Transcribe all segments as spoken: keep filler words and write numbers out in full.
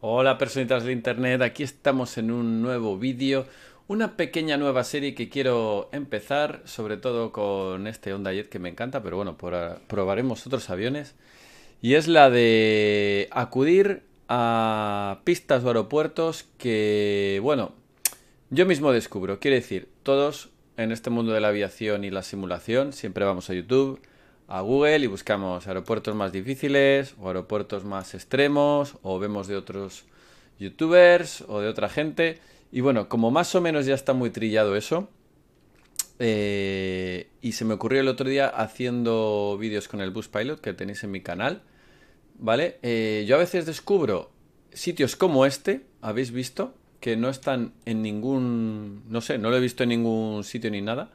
Hola personitas de internet, aquí estamos en un nuevo vídeo, una pequeña nueva serie que quiero empezar, sobre todo con este HondaJet que me encanta, pero bueno, por, probaremos otros aviones, y es la de acudir a pistas o aeropuertos que, bueno, yo mismo descubro. Quiere decir, todos en este mundo de la aviación y la simulación siempre vamos a YouTube, a Google y buscamos aeropuertos más difíciles o aeropuertos más extremos o vemos de otros youtubers o de otra gente y bueno, como más o menos ya está muy trillado eso eh, y se me ocurrió el otro día haciendo vídeos con el Bus Pilot que tenéis en mi canal, ¿vale? Eh, yo a veces descubro sitios como este, habéis visto, que no están en ningún, no sé, no lo he visto en ningún sitio ni nada,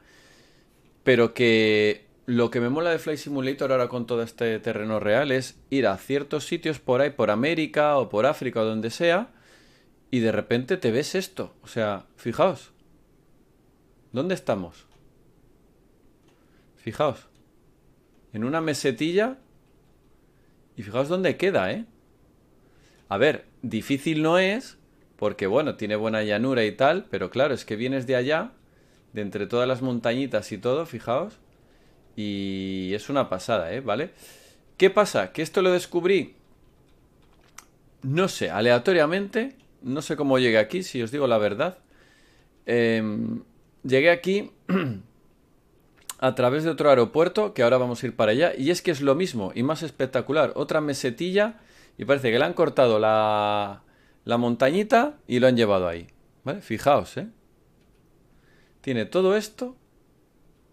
pero que... Lo que me mola de Flight Simulator ahora con todo este terreno real es ir a ciertos sitios por ahí, por América o por África o donde sea, y de repente te ves esto. O sea, fijaos. ¿Dónde estamos? Fijaos. En una mesetilla. Y fijaos dónde queda, ¿eh? A ver, difícil no es, porque bueno, tiene buena llanura y tal, pero claro, es que vienes de allá, de entre todas las montañitas y todo, fijaos. Y es una pasada, ¿eh? ¿Vale? ¿Qué pasa? Que esto lo descubrí, no sé, aleatoriamente, no sé cómo llegué aquí, si os digo la verdad. Eh, llegué aquí a través de otro aeropuerto, que ahora vamos a ir para allá, y es que es lo mismo y más espectacular. Otra mesetilla y parece que le han cortado la, la montañita y lo han llevado ahí, ¿vale? Fijaos, ¿eh? Tiene todo esto.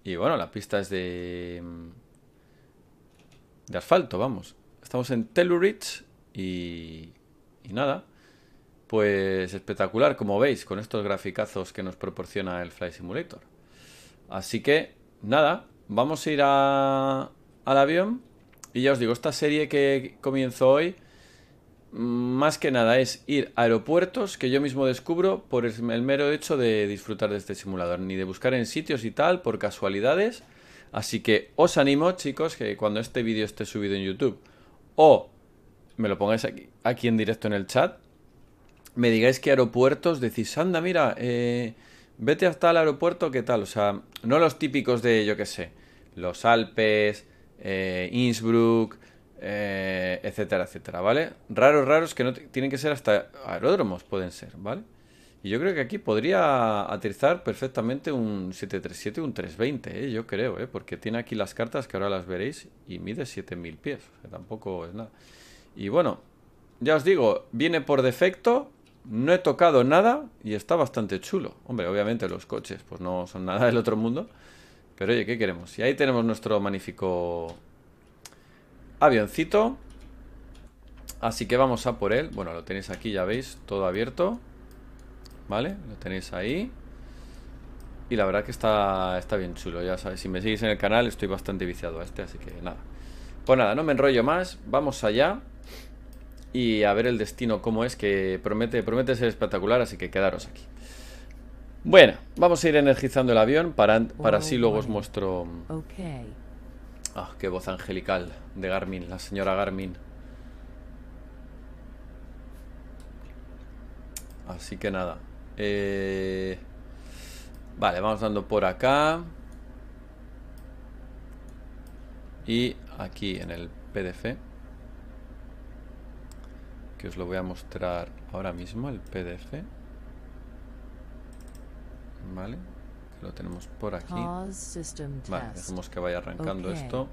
Y bueno, la pista es de, de asfalto, vamos. Estamos en Telluride y, y nada, pues espectacular, como veis, con estos graficazos que nos proporciona el Flight Simulator. Así que, nada, vamos a ir a, al avión. Y ya os digo, esta serie que comienzo hoy, más que nada es ir a aeropuertos que yo mismo descubro por el mero hecho de disfrutar de este simulador, ni de buscar en sitios y tal, por casualidades. Así que os animo, chicos, que cuando este vídeo esté subido en YouTube o me lo pongáis aquí, aquí en directo en el chat, me digáis qué aeropuertos, decís, anda, mira, eh, vete hasta el aeropuerto, qué tal. O sea, no los típicos de, yo qué sé, los Alpes, eh, Innsbruck... Eh, etcétera, etcétera, ¿vale? Raros, raros que no tienen que ser hasta aeródromos, pueden ser, ¿vale? Y yo creo que aquí podría aterrizar perfectamente un siete tres siete, un tres veinte, ¿eh? Yo creo, ¿eh? Porque tiene aquí las cartas que ahora las veréis y mide siete mil pies, o sea, tampoco es nada. Y bueno, ya os digo, viene por defecto, no he tocado nada y está bastante chulo. Hombre, obviamente los coches pues no son nada del otro mundo, pero oye, ¿qué queremos? Y ahí tenemos nuestro magnífico... avioncito. Así que vamos a por él. Bueno, lo tenéis aquí, ya veis, todo abierto, ¿vale? Lo tenéis ahí. Y la verdad que está, está bien chulo. Ya sabéis, si me seguís en el canal estoy bastante viciado a este, así que nada. Pues nada, no me enrollo más, vamos allá. Y a ver el destino cómo es, que promete, promete ser espectacular, así que quedaros aquí. Bueno, vamos a ir energizando el avión para, para así luego os muestro... Okay. Ah, qué voz angelical de Garmin, la señora Garmin. Así que nada. Eh... Vale, vamos dando por acá. Y aquí en el P D F. Que os lo voy a mostrar ahora mismo, el P D F. Vale. Lo tenemos por aquí. Vale, dejemos que vaya arrancando okay. Esto.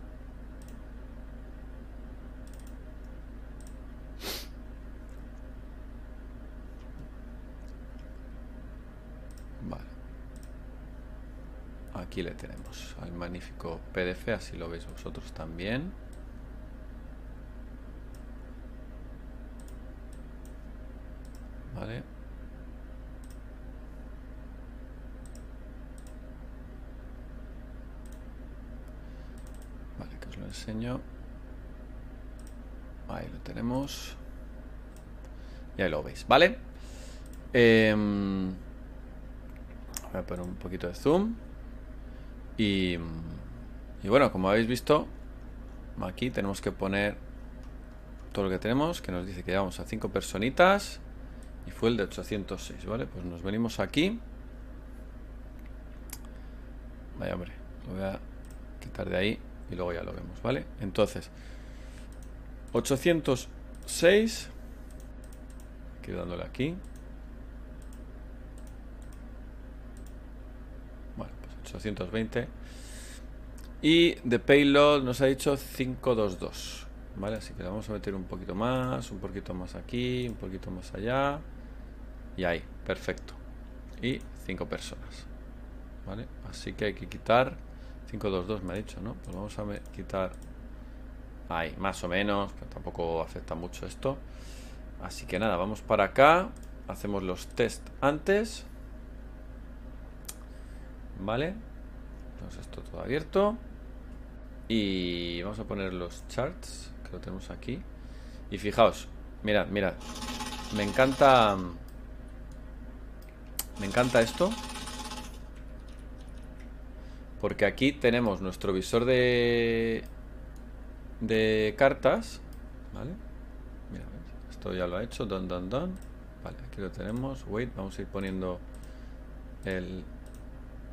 Vale. Aquí le tenemos al magnífico P D F, así lo veis vosotros también. Vale. Enseño, ahí lo tenemos y ahí lo veis, ¿vale? Eh, voy a poner un poquito de zoom y, y bueno, como habéis visto, aquí tenemos que poner todo lo que tenemos, que nos dice que llevamos a cinco personitas y fue el de ochocientos seis, ¿vale? Pues nos venimos aquí. Vaya, hombre, lo voy a quitar de ahí y luego ya lo vemos, ¿vale? Entonces, ochocientos seis, aquí dándole aquí. Vale, pues ochocientos veinte. Y de payload nos ha dicho quinientos veintidós, ¿vale? Así que le vamos a meter un poquito más, un poquito más aquí, un poquito más allá. Y ahí, perfecto. Y cinco personas, ¿vale? Así que hay que quitar quinientos veintidós, me ha dicho, ¿no? Pues vamos a quitar ahí, más o menos, pero tampoco afecta mucho esto. Así que nada, vamos para acá, hacemos los test antes, ¿vale? Entonces esto todo abierto. Y vamos a poner los charts, que lo tenemos aquí. Y fijaos, mirad, mirad, me encanta, me encanta esto, porque aquí tenemos nuestro visor de de cartas, ¿vale? Mira, esto ya lo ha hecho, don, don, don. Vale, aquí lo tenemos, wait, vamos a ir poniendo el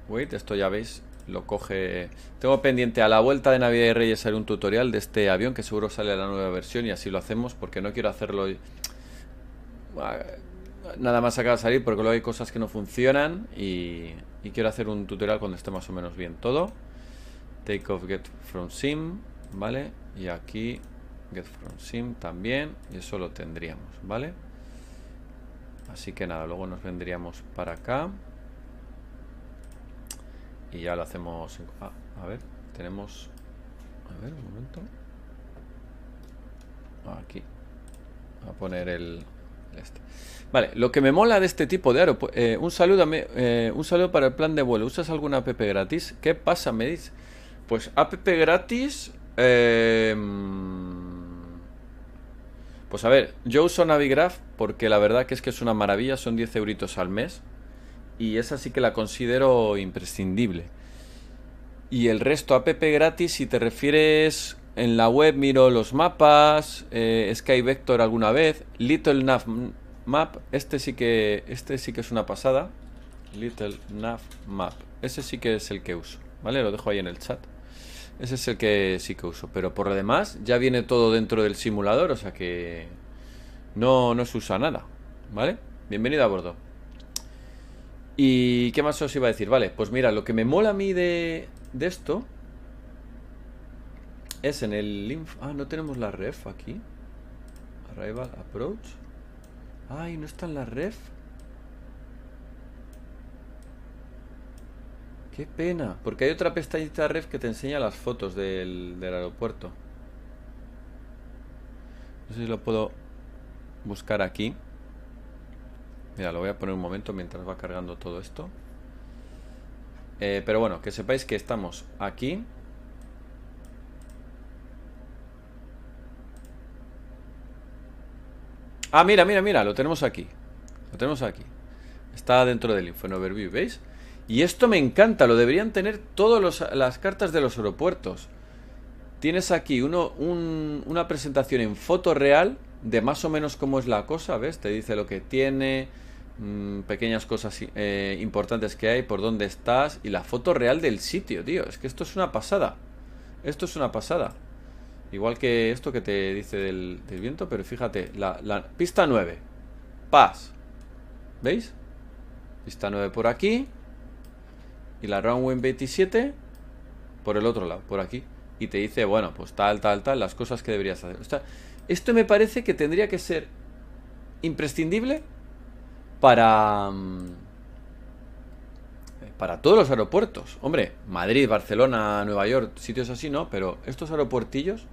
wait, esto ya veis, lo coge. Tengo pendiente a la vuelta de Navidad y Reyes haré un tutorial de este avión, que seguro sale a la nueva versión y así lo hacemos, porque no quiero hacerlo nada más acaba de salir, porque luego hay cosas que no funcionan y, y quiero hacer un tutorial cuando esté más o menos bien todo. Take off, get from sim, ¿vale? Y aquí get from sim también, y eso lo tendríamos, ¿vale? Así que nada, luego nos vendríamos para acá y ya lo hacemos. Ah, a ver, tenemos, a ver, un momento, aquí a poner el este. Vale, lo que me mola de este tipo de aeropuerto, eh, un saludo a me, eh, un saludo para el plan de vuelo. ¿Usas alguna app gratis? ¿Qué pasa? Me dice, pues app gratis, eh, pues a ver, yo uso Navigraph porque la verdad que es que es una maravilla, son diez euritos al mes y esa sí que la considero imprescindible. Y el resto, app gratis, si te refieres, en la web miro los mapas, eh, SkyVector alguna vez, LittleNavMap, este sí que este sí que es una pasada, LittleNavMap, ese sí que es el que uso, ¿vale? Lo dejo ahí en el chat. Ese es el que sí que uso, pero por lo demás ya viene todo dentro del simulador, o sea que no, no se usa nada, ¿vale? Bienvenido a bordo. ¿Y qué más os iba a decir? Vale, pues mira, lo que me mola a mí de, de esto es en el inf... Ah, no tenemos la ref aquí. Arrival, approach. Ay, ¿no está en la ref? Qué pena, porque hay otra pestañita de ref que te enseña las fotos del, del aeropuerto. No sé si lo puedo buscar aquí. Mira, lo voy a poner un momento mientras va cargando todo esto. Eh, pero bueno, que sepáis que estamos aquí. Ah, mira, mira, mira, lo tenemos aquí. Lo tenemos aquí. Está dentro del info en overview, ¿veis? Y esto me encanta, lo deberían tener todas las cartas de los aeropuertos. Tienes aquí uno, un, una presentación en foto real de más o menos cómo es la cosa, ¿ves? Te dice lo que tiene, mmm, pequeñas cosas eh, importantes que hay, por dónde estás y la foto real del sitio, tío. Es que esto es una pasada. Esto es una pasada. Igual que esto que te dice del, del viento, pero fíjate, la, la pista nueve. Paz. ¿Veis? Pista nueve por aquí. Y la runway veintisiete por el otro lado, por aquí. Y te dice, bueno, pues tal, tal, tal, las cosas que deberías hacer. O sea, esto me parece que tendría que ser imprescindible para, para todos los aeropuertos. Hombre, Madrid, Barcelona, Nueva York, sitios así no, pero estos aeropuertillos,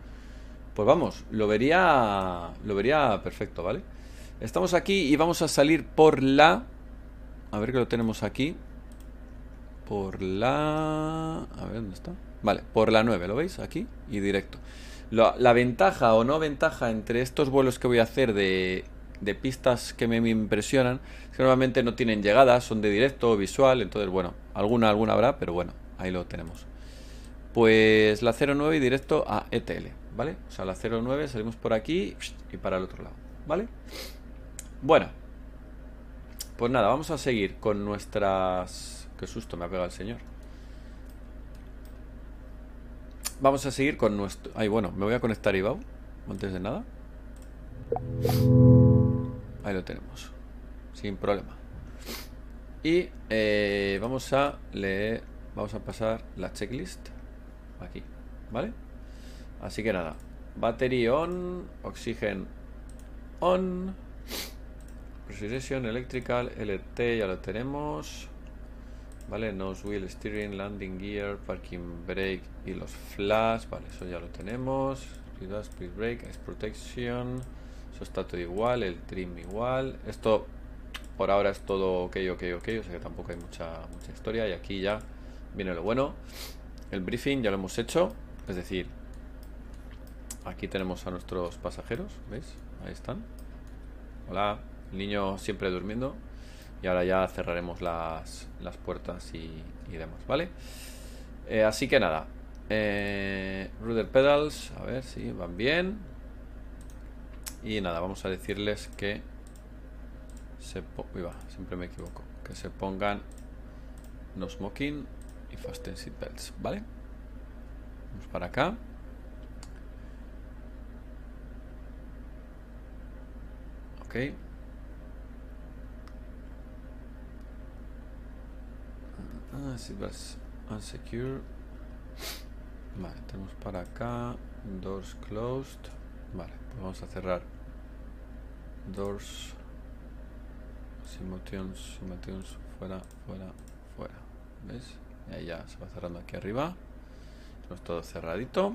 pues vamos, lo vería, lo vería perfecto, ¿vale? Estamos aquí y vamos a salir por la... A ver que lo tenemos aquí. Por la... A ver, ¿dónde está? Vale, por la nueve, ¿lo veis? Aquí y directo. La, la ventaja o no ventaja entre estos vuelos que voy a hacer de, de pistas que me, me impresionan es que normalmente no tienen llegadas, son de directo o visual, entonces, bueno, alguna, alguna habrá, pero bueno, ahí lo tenemos. Pues la cero nueve y directo a E T L, ¿vale? O sea, la cero nueve salimos por aquí y para el otro lado, ¿vale? Bueno, pues nada, vamos a seguir con nuestras... Qué susto me ha pegado el señor. Vamos a seguir con nuestro... Ay, bueno, me voy a conectar I V A O antes de nada. Ahí lo tenemos, sin problema. Y eh, vamos a leer, vamos a pasar la checklist aquí, ¿vale? Así que nada, battery on, oxygen on, pressurization, electrical, L T ya lo tenemos, ¿vale? Nose wheel, steering, landing gear, parking brake y los flash, ¿vale? Eso ya lo tenemos, speed brake, ice protection, eso está todo igual, el trim igual, esto... Por ahora es todo ok, ok, ok, o sea que tampoco hay mucha, mucha historia. Y aquí ya viene lo bueno. El briefing ya lo hemos hecho. Es decir, aquí tenemos a nuestros pasajeros, ¿veis? Ahí están. Hola, el niño siempre durmiendo. Y ahora ya cerraremos las, las puertas y, y demás, ¿vale? Eh, así que nada, eh, rudder pedals, a ver si van bien. Y nada, vamos a decirles que Se Uy, va, siempre me equivoco. Que se pongan no smoking y fasten seatbelts, ¿vale? Vamos para acá. Ok. Ah, seatbelts unsecure. Vale, tenemos para acá. Doors closed. Vale, pues vamos a cerrar. Doors. Emotions, emotions, fuera, fuera, fuera. ¿Ves? Y ahí ya se va cerrando aquí arriba. Tenemos todo cerradito.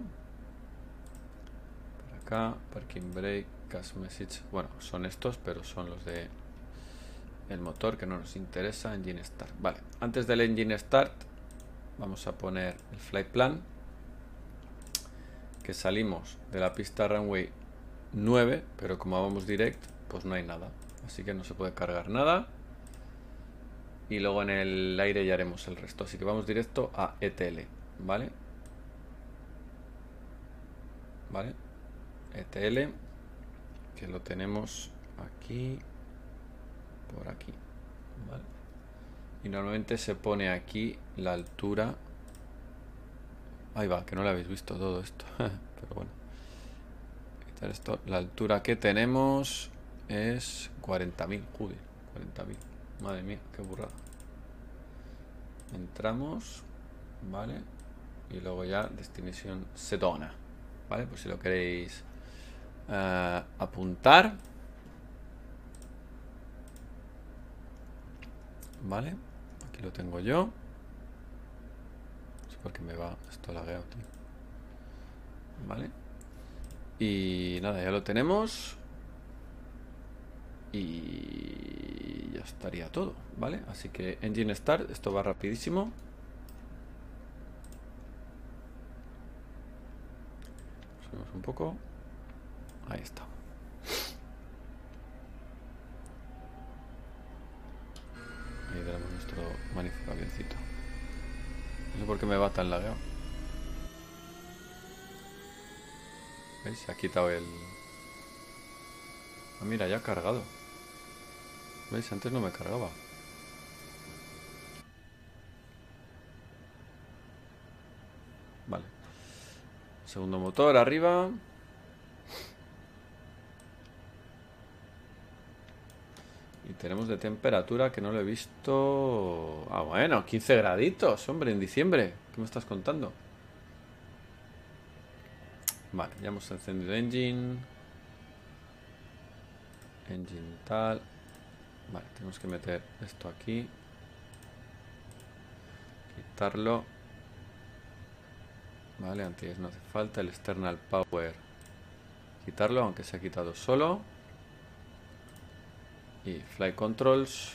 Por acá, parking brake, cash message. Bueno, son estos, pero son los de el motor que no nos interesa. Engine start. Vale, antes del engine start, vamos a poner el flight plan. Que salimos de la pista runway nueve, pero como vamos direct, pues no hay nada. Así que no se puede cargar nada. Y luego en el aire ya haremos el resto. Así que vamos directo a E T L. ¿Vale? ¿Vale? E T L. Que lo tenemos aquí. Por aquí. ¿Vale? Y normalmente se pone aquí la altura. Ahí va, que no lo habéis visto todo esto. Pero bueno. Quitar esto. La altura que tenemos... Es cuarenta mil, joder, cuarenta mil. Madre mía, qué burrada. Entramos, ¿vale? Y luego ya destinación Sedona, ¿vale? Pues si lo queréis uh, apuntar, ¿vale? Aquí lo tengo yo. No sé por qué me va esto lagueado, tío. ¿Vale? Y nada, ya lo tenemos. Y ya estaría todo, ¿vale? Así que engine start, esto va rapidísimo. Subimos un poco. Ahí está. Ahí tenemos nuestro magnífico avioncito. No sé por qué me va tan lagueado. ¿Veis? Se ha quitado el... Ah, mira, ya ha cargado. ¿Veis? Antes no me cargaba. Vale. Segundo motor arriba. Y tenemos de temperatura que no lo he visto... Ah, bueno, quince graditos, hombre, en diciembre. ¿Qué me estás contando? Vale, ya hemos encendido engine. Engine tal... Vale, tenemos que meter esto aquí. Quitarlo. Vale, antes no hace falta. El external power. Quitarlo, aunque se ha quitado solo. Y flight controls.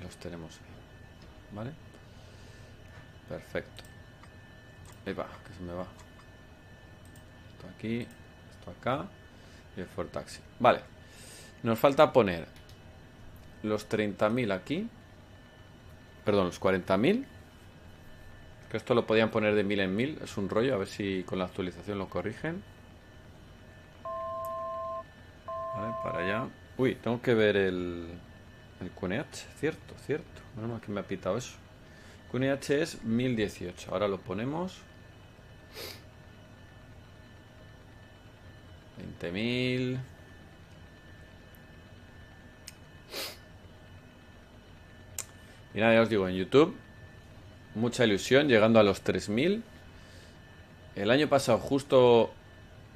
Los tenemos ahí. Vale. Perfecto. Ahí va, que se me va. Esto aquí, esto acá. Y el for taxi. Vale. Nos falta poner los treinta mil aquí. Perdón, los cuarenta mil. Que esto lo podían poner de mil en mil. Es un rollo, a ver si con la actualización lo corrigen. Vale, para allá. Uy, tengo que ver el, el Q N H. Cierto, cierto. Menos mal que me ha pitado eso. Q N H es mil dieciocho. Ahora lo ponemos. veinte mil. Y nada, ya os digo, en YouTube, mucha ilusión, llegando a los tres mil. El año pasado, justo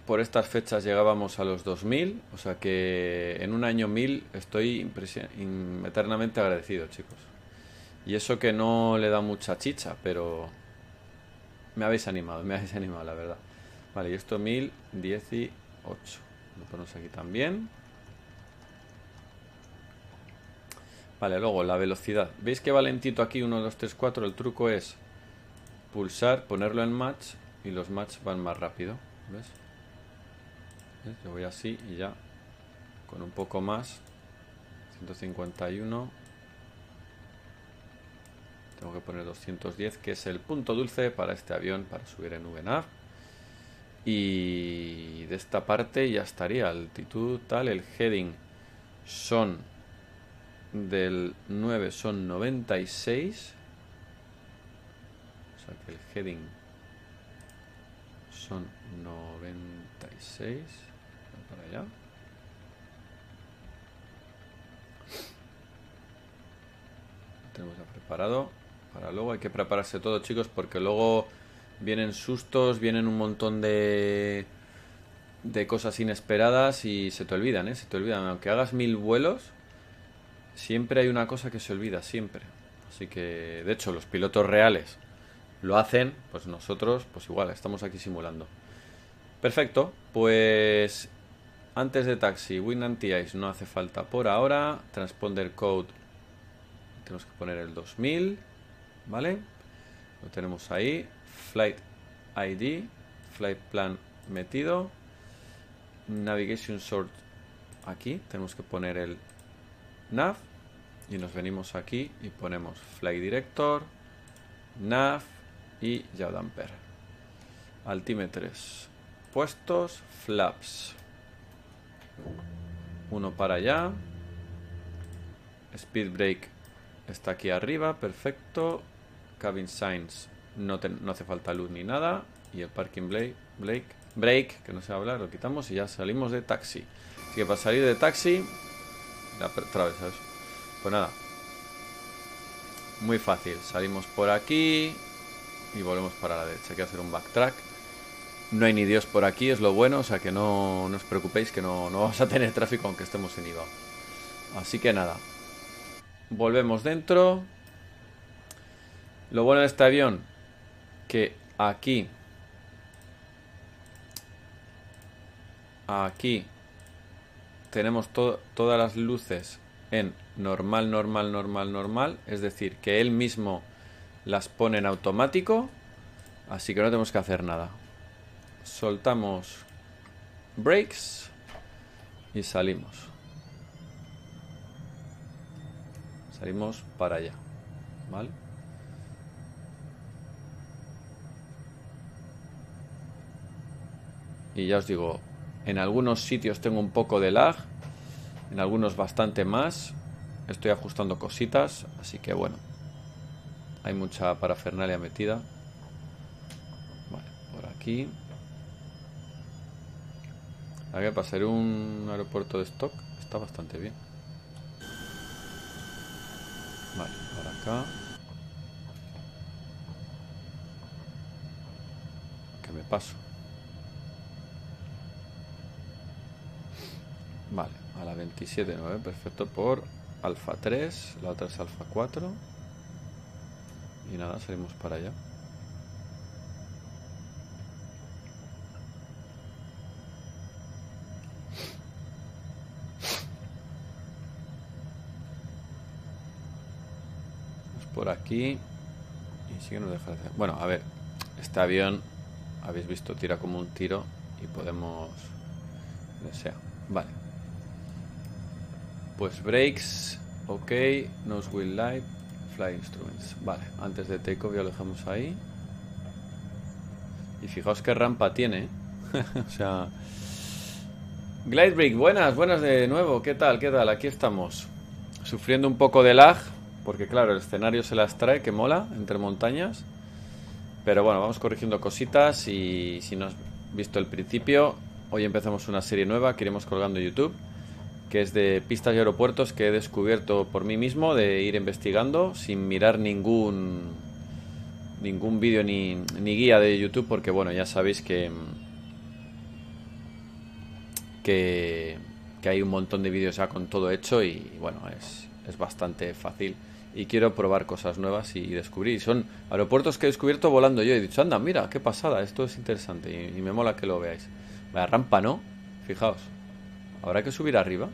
por estas fechas, llegábamos a los dos mil. O sea que en un año mil estoy eternamente agradecido, chicos. Y eso que no le da mucha chicha, pero me habéis animado, me habéis animado, la verdad. Vale, y esto mil dieciocho. Lo ponemos aquí también. Vale, luego la velocidad. ¿Veis que va lentito aquí? uno, dos, tres, cuatro. El truco es pulsar, ponerlo en match y los match van más rápido. ¿Ves? ¿Ves? Yo voy así y ya. Con un poco más. ciento cincuenta y uno. Tengo que poner doscientos diez, que es el punto dulce para este avión, para subir en V NAV. Y de esta parte ya estaría. Altitud, tal. El heading son... del nueve son noventa y seis. O sea que el heading son noventa y seis. Para allá. Lo tenemos ya preparado. Para luego hay que prepararse todo, chicos, porque luego vienen sustos, vienen un montón de de cosas inesperadas y se te olvidan, ¿eh? Se te olvidan. Aunque hagas mil vuelos, siempre hay una cosa que se olvida, siempre. Así que, de hecho, los pilotos reales lo hacen, pues nosotros, pues igual, estamos aquí simulando. Perfecto, pues antes de taxi, Win Anti-Ice no hace falta por ahora. Transponder Code, tenemos que poner el dos mil, ¿vale? Lo tenemos ahí. Flight I D, Flight Plan metido. Navigation Sort aquí, tenemos que poner el nav y nos venimos aquí y ponemos flight director, nav y yaudamper. Altímetres puestos, flaps uno para allá, speed brake está aquí arriba, perfecto. Cabin signs no, te, no hace falta luz ni nada, y el parking brake, brake, brake que no sé hablar, lo quitamos y ya salimos de taxi. Así que para salir de taxi, atravesas. Pues nada, muy fácil, salimos por aquí y volvemos para la derecha. Hay que hacer un backtrack. No hay ni Dios por aquí, es lo bueno. O sea que no, no os preocupéis, que no, no vamos a tener tráfico aunque estemos en I V A O. Así que nada, volvemos dentro. Lo bueno de este avión, que aquí Aquí tenemos to- todas las luces en normal, normal, normal, normal. Es decir, que él mismo las pone en automático. Así que no tenemos que hacer nada. Soltamos brakes y salimos. Salimos para allá, ¿vale? Y ya os digo, en algunos sitios tengo un poco de lag, en algunos bastante más. Estoy ajustando cositas, así que bueno, hay mucha parafernalia metida. Vale, por aquí. A ver, para ser un aeropuerto de stock está bastante bien. Vale, por acá. Que me paso. Vale, a la veintisiete nueve, perfecto, por alfa tres, la otra es alfa cuatro. Y nada, salimos para allá. Vamos por aquí. Y sí que nos deja de hacer. Bueno, a ver, este avión, habéis visto, tira como un tiro y podemos... donde sea. Vale. Pues brakes, ok, nose wheel light, fly instruments. Vale, antes de takeoff ya lo dejamos ahí. Y fijaos qué rampa tiene. O sea... Glidebreak, buenas, buenas de nuevo. ¿Qué tal? ¿Qué tal? Aquí estamos. Sufriendo un poco de lag, porque claro, el escenario se las trae, que mola, entre montañas. Pero bueno, vamos corrigiendo cositas y si no has visto el principio, hoy empezamos una serie nueva que iremos colgando en YouTube, que es de pistas y aeropuertos que he descubierto por mí mismo, de ir investigando sin mirar ningún ningún vídeo ni, ni guía de YouTube, porque bueno, ya sabéis que que, que hay un montón de vídeos ya con todo hecho y bueno, es, es bastante fácil. Y quiero probar cosas nuevas y descubrir. Son aeropuertos que he descubierto volando yo. He dicho, anda, mira, qué pasada, esto es interesante. Y, y me mola que lo veáis. La rampa, ¿no? Fijaos. ¿Habrá que subir arriba?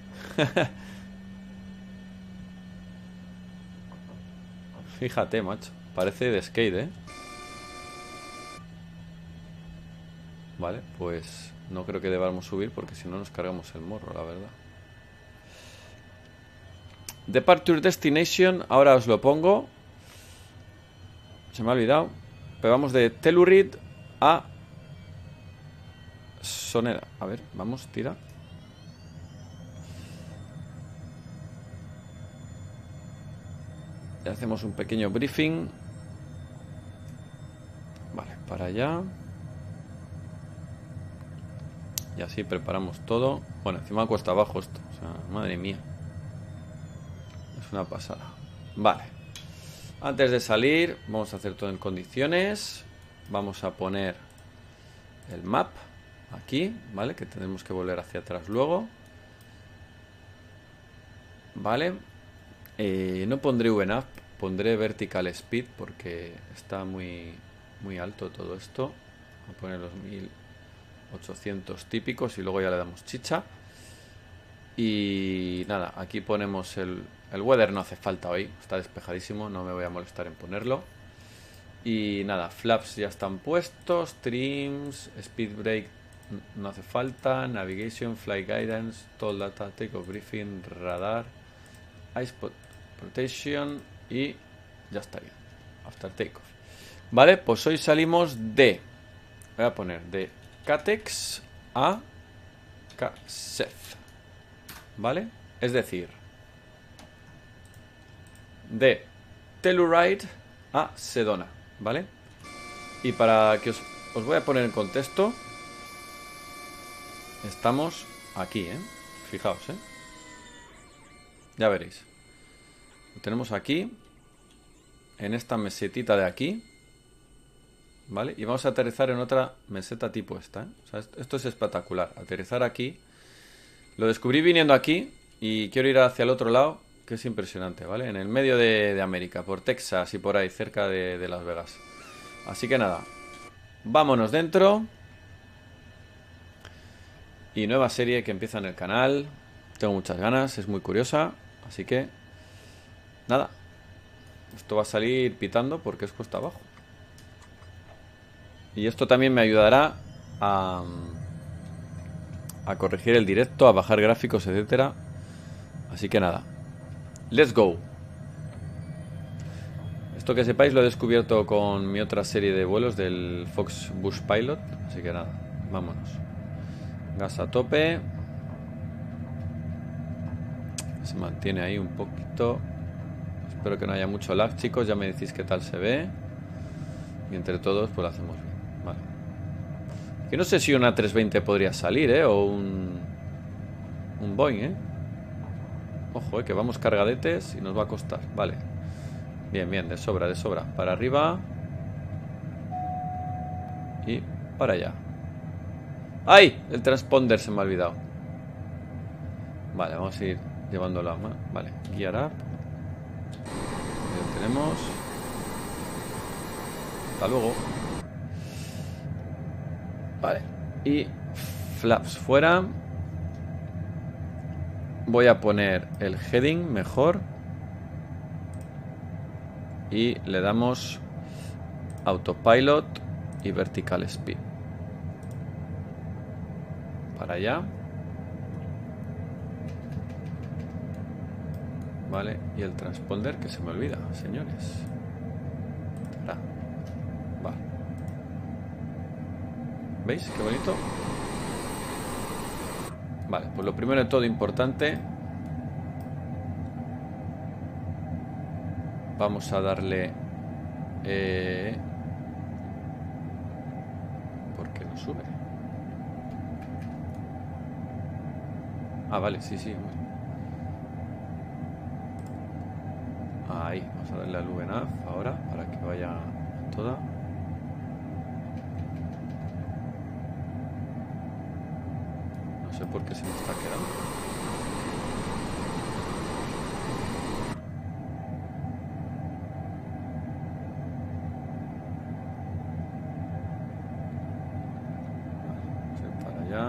Fíjate, macho. Parece de skate, ¿eh? Vale, pues no creo que debamos subir, porque si no nos cargamos el morro, la verdad. Departure Destination, ahora os lo pongo. Se me ha olvidado. Pero vamos de Telluride a Sonera. A ver, vamos, tira. Ya hacemos un pequeño briefing. Vale, para allá. Y así preparamos todo. Bueno, encima cuesta abajo esto. O sea, madre mía. Una pasada. Vale. Antes de salir, vamos a hacer todo en condiciones. Vamos a poner el map aquí, ¿vale? Que tenemos que volver hacia atrás luego. Vale. Eh, no pondré V NAV, pondré vertical speed porque está muy, muy alto todo esto. Voy a poner los mil ochocientos típicos y luego ya le damos chicha. Y nada, aquí ponemos el, el weather, no hace falta hoy, está despejadísimo, no me voy a molestar en ponerlo. Y nada, flaps ya están puestos, trims, speed brake no hace falta, navigation, flight guidance, toll data, takeoff briefing, radar, ice protection y ya estaría, after takeoff. Vale, pues hoy salimos de, voy a poner de K T E X a K S E Z. ¿Vale? Es decir, de Telluride a Sedona, ¿vale? Y para que os, os voy a poner en contexto, estamos aquí, ¿eh? Fijaos, ¿eh? Ya veréis. Lo tenemos aquí, en esta mesetita de aquí, ¿vale? Y vamos a aterrizar en otra meseta tipo esta, ¿eh? O sea, esto, esto es espectacular, aterrizar aquí. Lo descubrí viniendo aquí y quiero ir hacia el otro lado, que es impresionante, ¿vale? En el medio de, de América, por Texas y por ahí, cerca de, de Las Vegas. Así que nada, vámonos dentro. Y nueva serie que empieza en el canal. Tengo muchas ganas, es muy curiosa, así que nada. Esto va a salir pitando porque es cuesta abajo. Y esto también me ayudará a... a corregir el directo, a bajar gráficos, etcétera. Así que nada, let's go. Esto que sepáis lo he descubierto con mi otra serie de vuelos del Fox Bush Pilot. Así que nada, vámonos. Gas a tope. Se mantiene ahí un poquito. Espero que no haya mucho lag, chicos. Ya me decís qué tal se ve. Y entre todos pues lo hacemos bien. Que no sé si una trescientos veinte podría salir, ¿eh? O un... un Boeing, ¿eh? Ojo, ¿eh? Que vamos cargadetes y nos va a costar. Vale. Bien, bien, de sobra, de sobra. Para arriba. Y para allá. ¡Ay! El transponder se me ha olvidado. Vale, vamos a ir llevándolo a más. Vale, guiar up. Ahí lo tenemos. Hasta luego. Vale, y flaps fuera. Voy a poner el heading mejor. Y le damos autopilot y vertical speed. Para allá. Vale, y el transponder que se me olvida, señores. Vale. ¿Veis? Qué bonito. Vale, pues lo primero de todo importante, vamos a darle eh, ¿por qué no sube? Ah, vale, sí, sí, bueno. Ahí, vamos a darle al V NAV ahora para que vaya toda. No sé por qué se me está quedando. Vamos a ir para allá.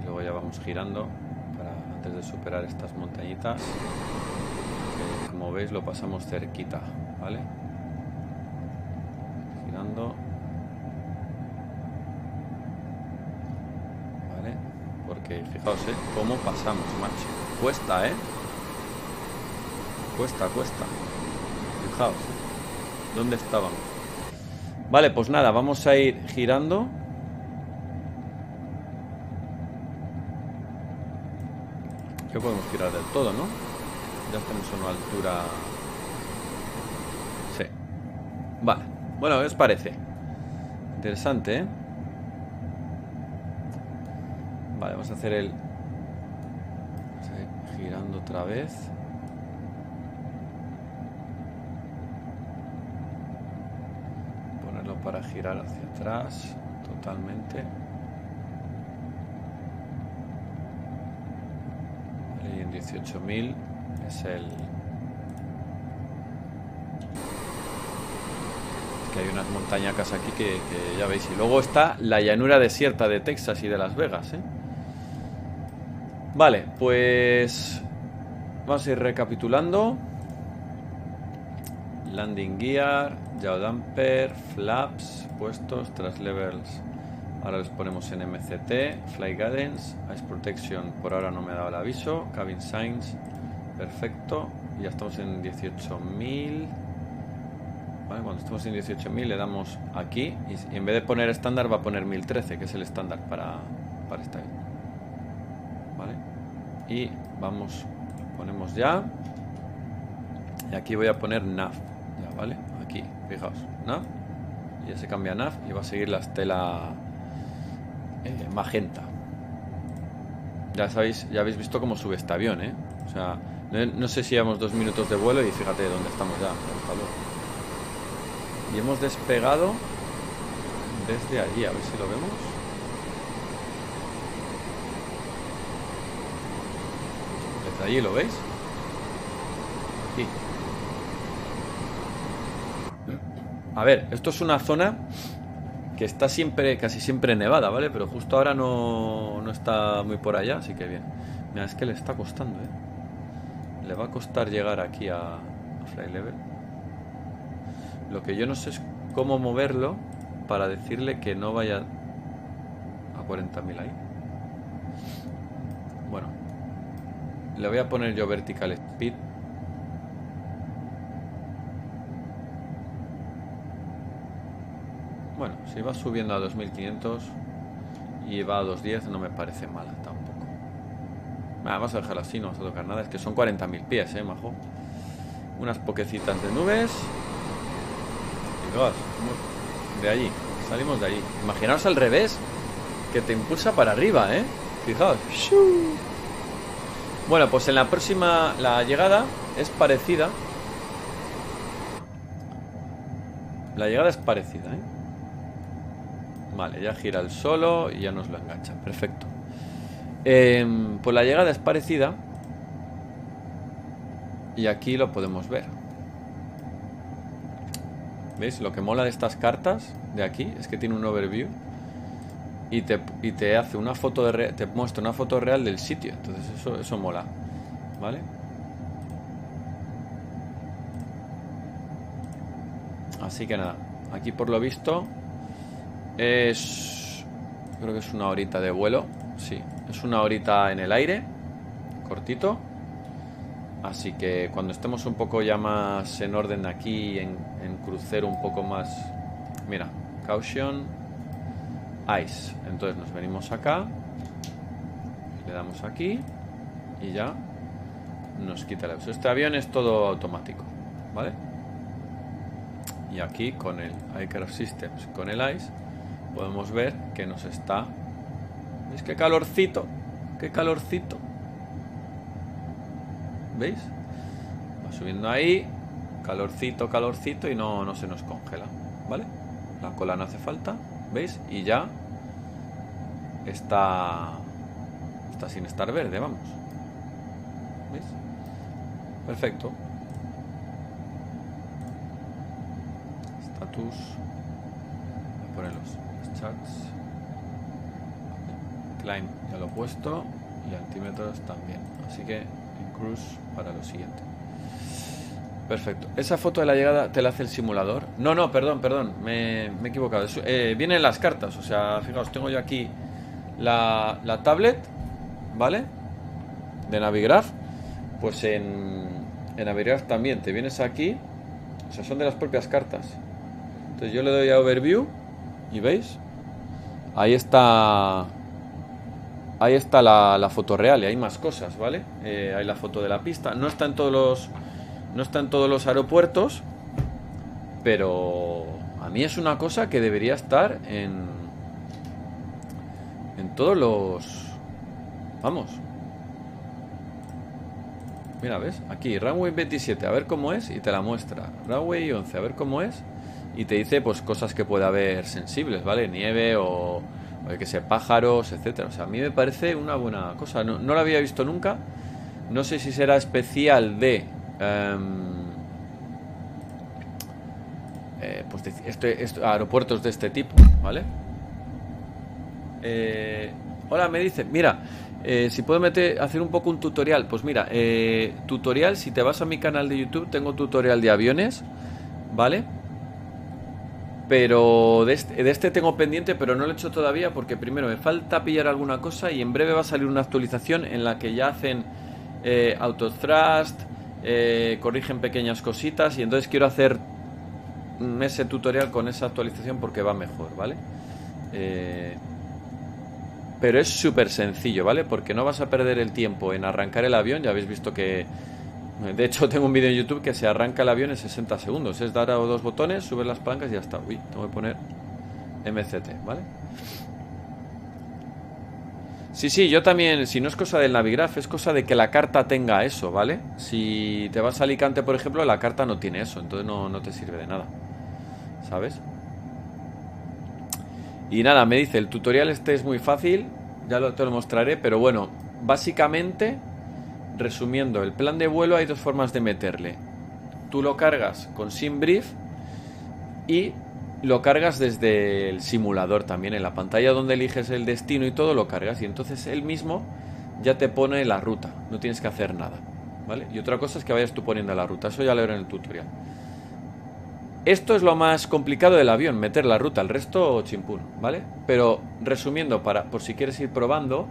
Y luego ya vamos girando para, antes de superar estas montañitas que, como veis, lo pasamos cerquita, ¿vale? Girando, ¿vale? Porque fijaos, ¿eh? Cómo pasamos, macho. Cuesta, ¿eh? Cuesta, cuesta. Fijaos, ¿dónde estábamos? Vale, pues nada, vamos a ir girando. Yo podemos girar del todo, ¿no? Ya estamos en una altura... Sí. Vale. Bueno, ¿qué os parece? Interesante, ¿eh? Vale, vamos a hacer el... Vamos a ir girando otra vez. Para girar hacia atrás totalmente, vale, y en dieciocho mil es el es que hay unas montañacas aquí que, que ya veis, y luego está la llanura desierta de Texas y de Las Vegas, ¿eh? Vale, pues vamos a ir recapitulando. Landing gear, yaw damper, flaps, puestos, thrust levels. Ahora los ponemos en M C T, fly guidance, ice protection. Por ahora no me ha dado el aviso. Cabin signs, perfecto. Y ya estamos en dieciocho mil. Vale, cuando estamos en dieciocho mil le damos aquí. Y en vez de poner estándar va a poner mil trece, que es el estándar para, para esta. Vale. Y vamos, ponemos ya. Y aquí voy a poner nav. Ya, vale. Aquí, fijaos, nav, y ya se cambia nav y va a seguir la estela eh, magenta. Ya sabéis, ya habéis visto cómo sube este avión, ¿eh? O sea, no, no sé si llevamos dos minutos de vuelo y fíjate dónde estamos ya. Hasta luego. Y hemos despegado desde allí, a ver si lo vemos. Desde allí, ¿lo veis? Aquí. A ver, esto es una zona que está siempre, casi siempre nevada, ¿vale? Pero justo ahora no, no está muy por allá, así que bien. Mira, es que le está costando, ¿eh? Le va a costar llegar aquí a, a Fly Level. Lo que yo no sé es cómo moverlo para decirle que no vaya a cuarenta mil ahí. Bueno, le voy a poner yo vertical speed. Bueno, si va subiendo a dos mil quinientos y va a dos diez, no me parece mala tampoco. Nah, vamos a dejarlo así, no vamos a tocar nada. Es que son cuarenta mil pies, eh, majo. Unas poquecitas de nubes. Fijaos, de allí, salimos de allí. Imaginaos al revés, que te impulsa para arriba, eh. Fijaos. Bueno, pues en la próxima, la llegada es parecida. La llegada es parecida, eh. Vale, ya gira el solo y ya nos lo engancha. Perfecto. Eh, pues la llegada es parecida. Y aquí lo podemos ver. ¿Veis? Lo que mola de estas cartas de aquí es que tiene un overview. Y te, y te hace una foto de re, te muestra una foto real del sitio. Entonces eso, eso mola. ¿Vale? Así que nada. Aquí por lo visto... Es... Creo que es una horita de vuelo. Sí, es una horita en el aire, cortito. Así que cuando estemos un poco ya más en orden aquí, en, en crucero un poco más... Mira, caution, ice. Entonces nos venimos acá, le damos aquí y ya nos quita el aviso. Este avión es todo automático, ¿vale? Y aquí con el Aircraft Systems, con el ice, podemos ver que nos está... ¿Veis qué calorcito? ¡Qué calorcito! ¿Veis? Va subiendo ahí, calorcito, calorcito y no, no se nos congela, ¿vale? La cola no hace falta, ¿veis? Y ya está, está sin estar verde, vamos. ¿Veis? Perfecto. Status. Voy a poner los charts. Climb ya lo he puesto y altímetros también. Así que en cruise para lo siguiente. Perfecto. Esa foto de la llegada te la hace el simulador. No, no, perdón, perdón. Me, me he equivocado. Eso, eh, vienen las cartas. O sea, fijaos, tengo yo aquí la, la tablet, ¿vale? De Navigraph. Pues en, en Navigraph también te vienes aquí. O sea, son de las propias cartas. Entonces yo le doy a Overview y veis, ahí está. Ahí está la, la foto real y hay más cosas, ¿vale? Eh, hay la foto de la pista. No está en todos los... No está en todos los aeropuertos, pero a mí es una cosa que debería estar en, en todos los... Vamos. Mira, ¿ves? Aquí, Runway veintisiete, a ver cómo es y te la muestra. Runway once, a ver cómo es y te dice pues cosas que puede haber sensibles, ¿vale? Nieve o, o que sé, pájaros, etcétera. O sea, a mí me parece una buena cosa. No, no la había visto nunca. No sé si será especial de... Um, eh, pues de, este, este, aeropuertos de este tipo, ¿vale? Eh, hola, me dice, mira, eh, si puedo meter, hacer un poco un tutorial. Pues mira, eh, tutorial, si te vas a mi canal de YouTube, tengo tutorial de aviones, ¿vale? Pero de este, de este tengo pendiente, pero no lo he hecho todavía porque primero me falta pillar alguna cosa y en breve va a salir una actualización en la que ya hacen eh, autothrust. Eh, corrigen pequeñas cositas y entonces quiero hacer ese tutorial con esa actualización porque va mejor, ¿vale? Eh, pero es súper sencillo, ¿vale? Porque no vas a perder el tiempo en arrancar el avión. Ya habéis visto que... De hecho, tengo un vídeo en YouTube que se arranca el avión en sesenta segundos. Es dar a dos botones, subir las palancas y ya está. Uy, tengo que poner M C T, ¿vale? Sí, sí, yo también, si no es cosa del Navigraph, es cosa de que la carta tenga eso, ¿vale? Si te vas a Alicante, por ejemplo, la carta no tiene eso, entonces no, no te sirve de nada, ¿sabes? Y nada, me dice, el tutorial este es muy fácil, ya lo, te lo mostraré, pero bueno, básicamente, resumiendo, el plan de vuelo hay dos formas de meterle. Tú lo cargas con SimBrief y... lo cargas desde el simulador también, en la pantalla donde eliges el destino y todo lo cargas y entonces él mismo ya te pone la ruta, no tienes que hacer nada, ¿vale? Y otra cosa es que vayas tú poniendo la ruta, eso ya lo veré en el tutorial. Esto es lo más complicado del avión, meter la ruta, el resto chimpún, ¿vale? Pero resumiendo, para por si quieres ir probando,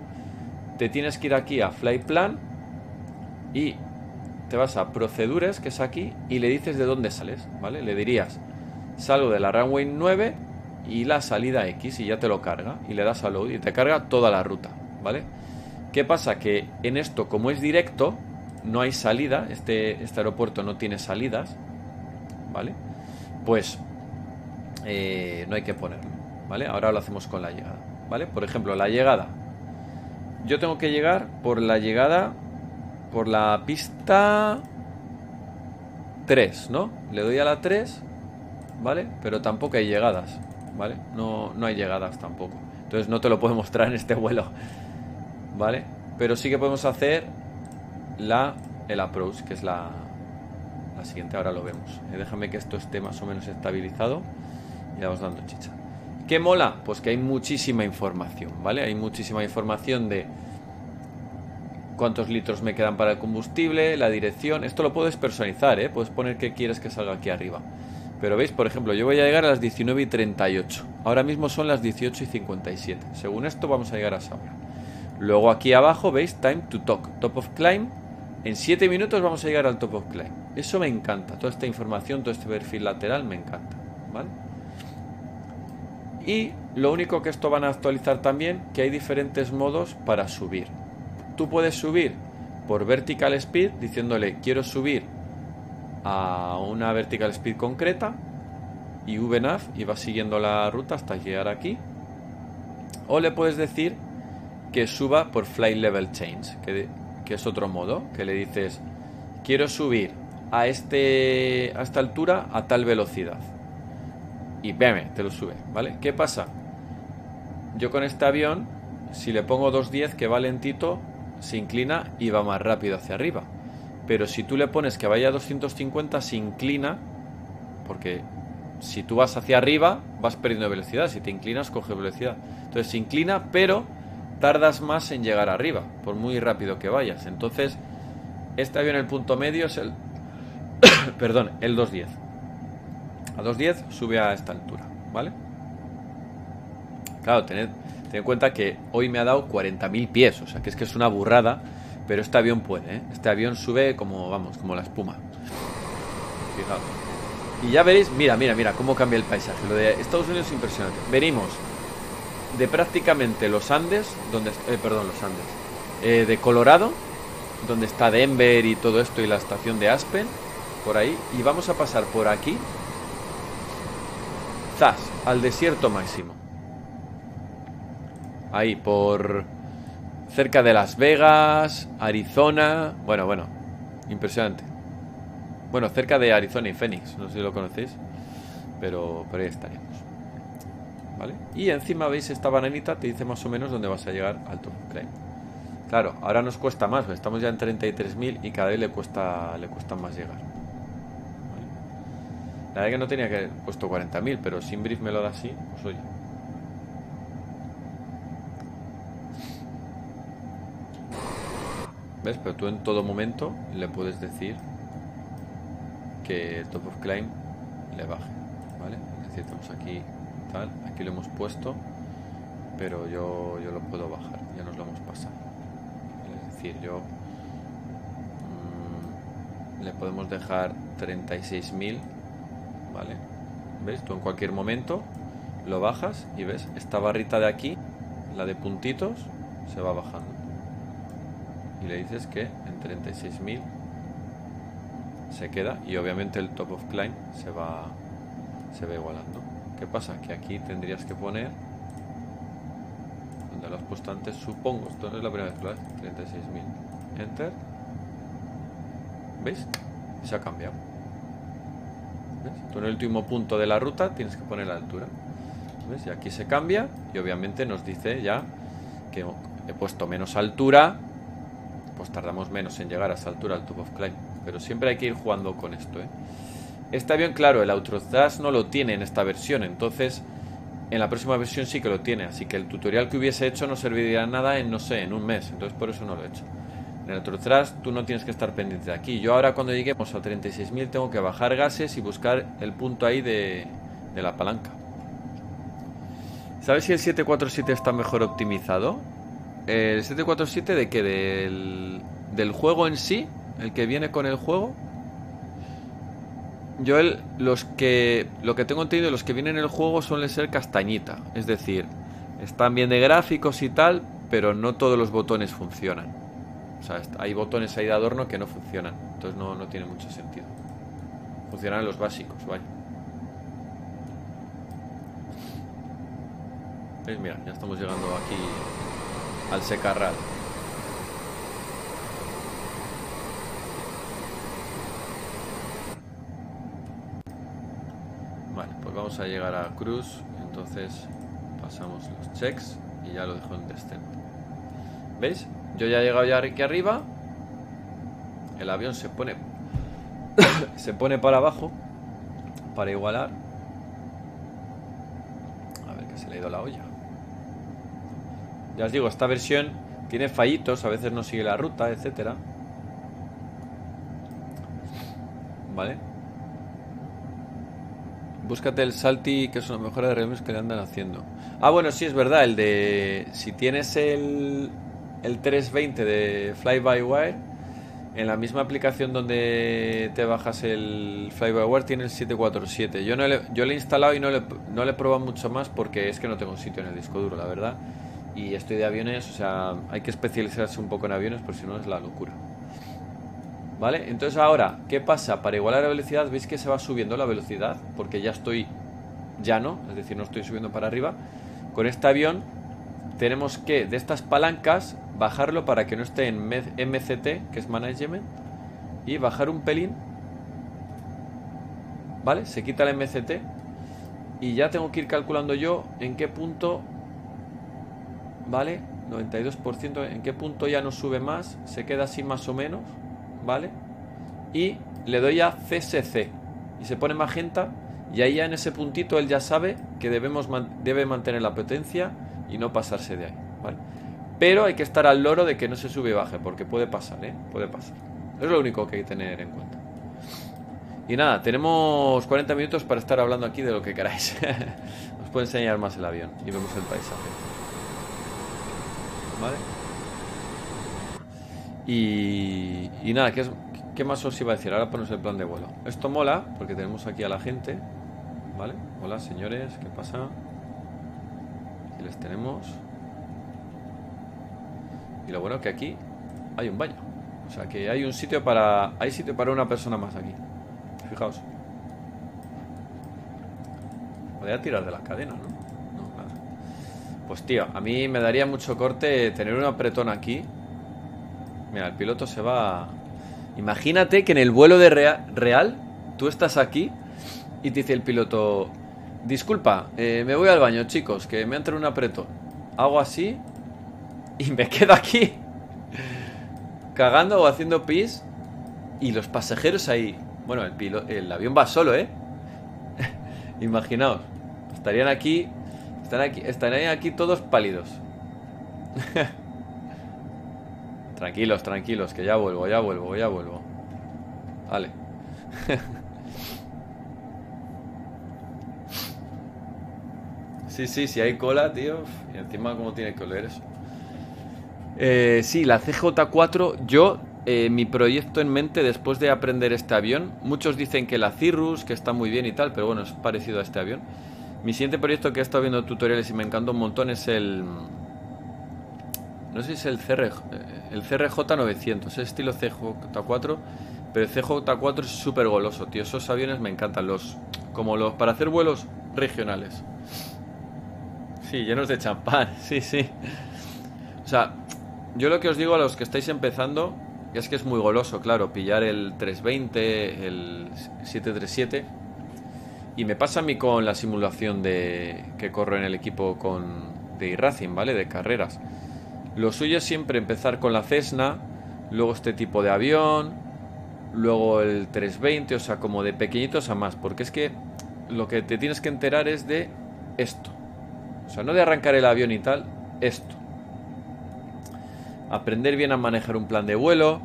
te tienes que ir aquí a Flight Plan y te vas a Procedures, que es aquí, y le dices de dónde sales, ¿vale? Le dirías... Salgo de la runway nueve y la salida X y ya te lo carga. Y le das a load y te carga toda la ruta, ¿vale? ¿Qué pasa? Que en esto, como es directo, no hay salida. Este, este aeropuerto no tiene salidas, ¿vale? Pues eh, no hay que ponerlo, ¿vale? Ahora lo hacemos con la llegada, ¿vale? Por ejemplo, la llegada. Yo tengo que llegar por la llegada, por la pista tres, ¿no? Le doy a la tres... ¿Vale? Pero tampoco hay llegadas, ¿vale? No, no hay llegadas tampoco. Entonces no te lo puedo mostrar en este vuelo, ¿vale? Pero sí que podemos hacer la, el approach, que es la, la siguiente. Ahora lo vemos. Eh, déjame que esto esté más o menos estabilizado. Y vamos dando chicha. ¿Qué mola? Pues que hay muchísima información, ¿vale? Hay muchísima información de cuántos litros me quedan para el combustible, la dirección. Esto lo puedes personalizar, ¿eh? Puedes poner qué quieres que salga aquí arriba. Pero veis, por ejemplo, yo voy a llegar a las diecinueve y treinta y ocho. Ahora mismo son las dieciocho y cincuenta y siete. Según esto vamos a llegar a esa hora. Luego aquí abajo veis time to talk, top of climb. En siete minutos vamos a llegar al top of climb. Eso me encanta, toda esta información, todo este perfil lateral me encanta, ¿vale? Y lo único que esto van a actualizar también, que hay diferentes modos para subir. Tú puedes subir por vertical speed, diciéndole quiero subir a una vertical speed concreta y V NAV, y vas siguiendo la ruta hasta llegar aquí. O le puedes decir que suba por flight level change, que, de, que es otro modo, que le dices quiero subir a, este, a esta altura a tal velocidad y bam, te lo sube, ¿vale? ¿Qué pasa? Yo con este avión, si le pongo dos diez que va lentito, se inclina y va más rápido hacia arriba. Pero si tú le pones que vaya a doscientos cincuenta, se inclina, porque si tú vas hacia arriba vas perdiendo velocidad, si te inclinas coge velocidad. Entonces se inclina, pero tardas más en llegar arriba, por muy rápido que vayas. Entonces este avión, el punto medio es el perdón, el dos diez. A dos diez sube a esta altura, ¿vale? Claro, tened, tened en cuenta que hoy me ha dado cuarenta mil pies, o sea que es que es una burrada, pero este avión puede, ¿eh? Este avión sube como, vamos, como la espuma. Fijaos. Y ya veréis, mira, mira, mira cómo cambia el paisaje. Lo de Estados Unidos es impresionante. Venimos de prácticamente los Andes, donde, eh, perdón, los Andes, eh, de Colorado, donde está Denver y todo esto y la estación de Aspen, por ahí, y vamos a pasar por aquí, zas, al desierto máximo. Ahí, por cerca de Las Vegas, Arizona, bueno, bueno, impresionante. Bueno, cerca de Arizona y Phoenix, no sé si lo conocéis, pero, pero ahí estaríamos. ¿Vale? Y encima veis esta bananita, te dice más o menos dónde vas a llegar al top climb. Claro, ahora nos cuesta más, estamos ya en treinta y tres mil y cada vez le cuesta, le cuesta más llegar. ¿Vale? La verdad que no tenía que haber puesto cuarenta mil, pero SimBrief me lo da así, pues oye. ¿Ves? Pero tú en todo momento le puedes decir que el top of climb le baje, ¿vale? Es decir, estamos aquí. Tal, aquí lo hemos puesto, pero yo, yo lo puedo bajar, ya nos lo hemos pasado. Es decir, yo mmm, le podemos dejar treinta y seis mil, ¿vale? ¿Ves? Tú en cualquier momento lo bajas y ves, esta barrita de aquí, la de puntitos, se va bajando. Y le dices que en treinta y seis mil se queda y obviamente el top of climb se va, se va igualando. ¿Qué pasa? Que aquí tendrías que poner donde lo has puesto antes, supongo. Esto no es la primera vez que lo haces. treinta y seis mil. Enter. ¿Veis? Se ha cambiado. ¿Ves? Tú en el último punto de la ruta tienes que poner la altura. ¿Ves? Y aquí se cambia y obviamente nos dice ya que he puesto menos altura, pues tardamos menos en llegar a esa altura al top of climb. Pero siempre hay que ir jugando con esto, ¿eh? Este avión, claro, el autothrust no lo tiene en esta versión, entonces en la próxima versión sí que lo tiene, así que el tutorial que hubiese hecho no serviría nada en, no sé, en un mes, entonces por eso no lo he hecho. En el autothrust tú no tienes que estar pendiente de aquí. Yo ahora cuando lleguemos a treinta y seis mil tengo que bajar gases y buscar el punto ahí de, de la palanca. ¿Sabes si el siete cuatro siete está mejor optimizado? ¿El siete cuatro siete de qué? ¿Del, del juego en sí? ¿El que viene con el juego? Yo el, los que, lo que tengo entendido, los que vienen en el juego suelen ser castañita. Es decir, están bien de gráficos y tal, pero no todos los botones funcionan. O sea, hay botones ahí de adorno que no funcionan. Entonces no, no tiene mucho sentido. Funcionan los básicos, vaya. Pues mira, ya estamos llegando aquí al Secarral. Vamos a llegar a Cruz, entonces pasamos los checks y ya lo dejo en descendente. ¿Veis? Yo ya he llegado ya aquí arriba. El avión se pone se pone para abajo para igualar. A ver, que se le ha ido la olla. Ya os digo, esta versión tiene fallitos, a veces no sigue la ruta, etcétera. ¿Vale? Búscate el Salty, que es una mejora de reviews que le andan haciendo. Ah, bueno, sí, es verdad. El de... Si tienes el... el tres veinte de Fly-by-Wire, en la misma aplicación donde te bajas el Fly-by-Wire tiene el siete cuatro siete. Yo, no le, yo le he instalado y no le, no le he probado mucho más porque es que no tengo un sitio en el disco duro, la verdad. Y estoy de aviones, o sea, hay que especializarse un poco en aviones porque si no es la locura. ¿Vale? Entonces ahora, ¿qué pasa? Para igualar la velocidad, veis que se va subiendo la velocidad porque ya estoy llano, es decir, no estoy subiendo para arriba. Con este avión tenemos que, de estas palancas, bajarlo para que no esté en M C T, que es Management, y bajar un pelín. ¿Vale? Se quita el M C T y ya tengo que ir calculando yo en qué punto... ¿Vale? noventa y dos por ciento. ¿En qué punto ya no sube más? Se queda así más o menos. ¿Vale? Y le doy a C S C y se pone magenta. Y ahí ya en ese puntito él ya sabe que debemos man- debe mantener la potencia y no pasarse de ahí. ¿Vale? Pero hay que estar al loro de que no se sube y baje, porque puede pasar, ¿eh? Puede pasar. Es lo único que hay que tener en cuenta. Y nada, tenemos cuarenta minutos para estar hablando aquí de lo que queráis. Os puedo enseñar más el avión y vemos el paisaje. ¿Vale? Y, y nada, ¿qué, es, ¿qué más os iba a decir? Ahora ponemos el plan de vuelo. Esto mola porque tenemos aquí a la gente. ¿Vale? Hola señores, ¿qué pasa? Aquí les tenemos. Y lo bueno es que aquí hay un baño. O sea que hay un sitio para... Hay sitio para una persona más aquí. Fijaos. Podría tirar de la cadena, ¿no? Pues tío, a mí me daría mucho corte tener un apretón aquí. Mira, el piloto se va... Imagínate que en el vuelo de rea real tú estás aquí y te dice el piloto: disculpa, eh, me voy al baño chicos, que me entra un apretón. Hago así y me quedo aquí cagando o haciendo pis. Y los pasajeros ahí... Bueno, el, pilo el avión va solo, ¿eh? Imaginaos, estarían aquí... Están aquí, están aquí todos pálidos. Tranquilos, tranquilos, que ya vuelvo, ya vuelvo, ya vuelvo. Vale. Sí, sí, sí, hay cola, tío. Y encima cómo tiene que oler eso. Eh, sí, la C J cuatro, yo, eh, mi proyecto en mente después de aprender este avión. Muchos dicen que la Cirrus, que está muy bien y tal, pero bueno, es parecido a este avión. Mi siguiente proyecto, que he estado viendo tutoriales y me encanta un montón, es el... No sé si es el C R J... El C R J novecientos, es estilo C J cuatro, pero el C J cuatro es súper goloso, tío. Esos aviones me encantan, los... Como los para hacer vuelos regionales. Sí, llenos de champán, sí, sí. O sea, yo lo que os digo a los que estáis empezando es que es muy goloso, claro, pillar el tres veinte, el siete treinta y siete... Y me pasa a mí con la simulación de que corro en el equipo con, de iRacing, ¿vale? De carreras. Lo suyo es siempre empezar con la Cessna, luego este tipo de avión, luego el tres veinte, o sea, como de pequeñitos a más. Porque es que lo que te tienes que enterar es de esto. O sea, no de arrancar el avión y tal, esto. Aprender bien a manejar un plan de vuelo.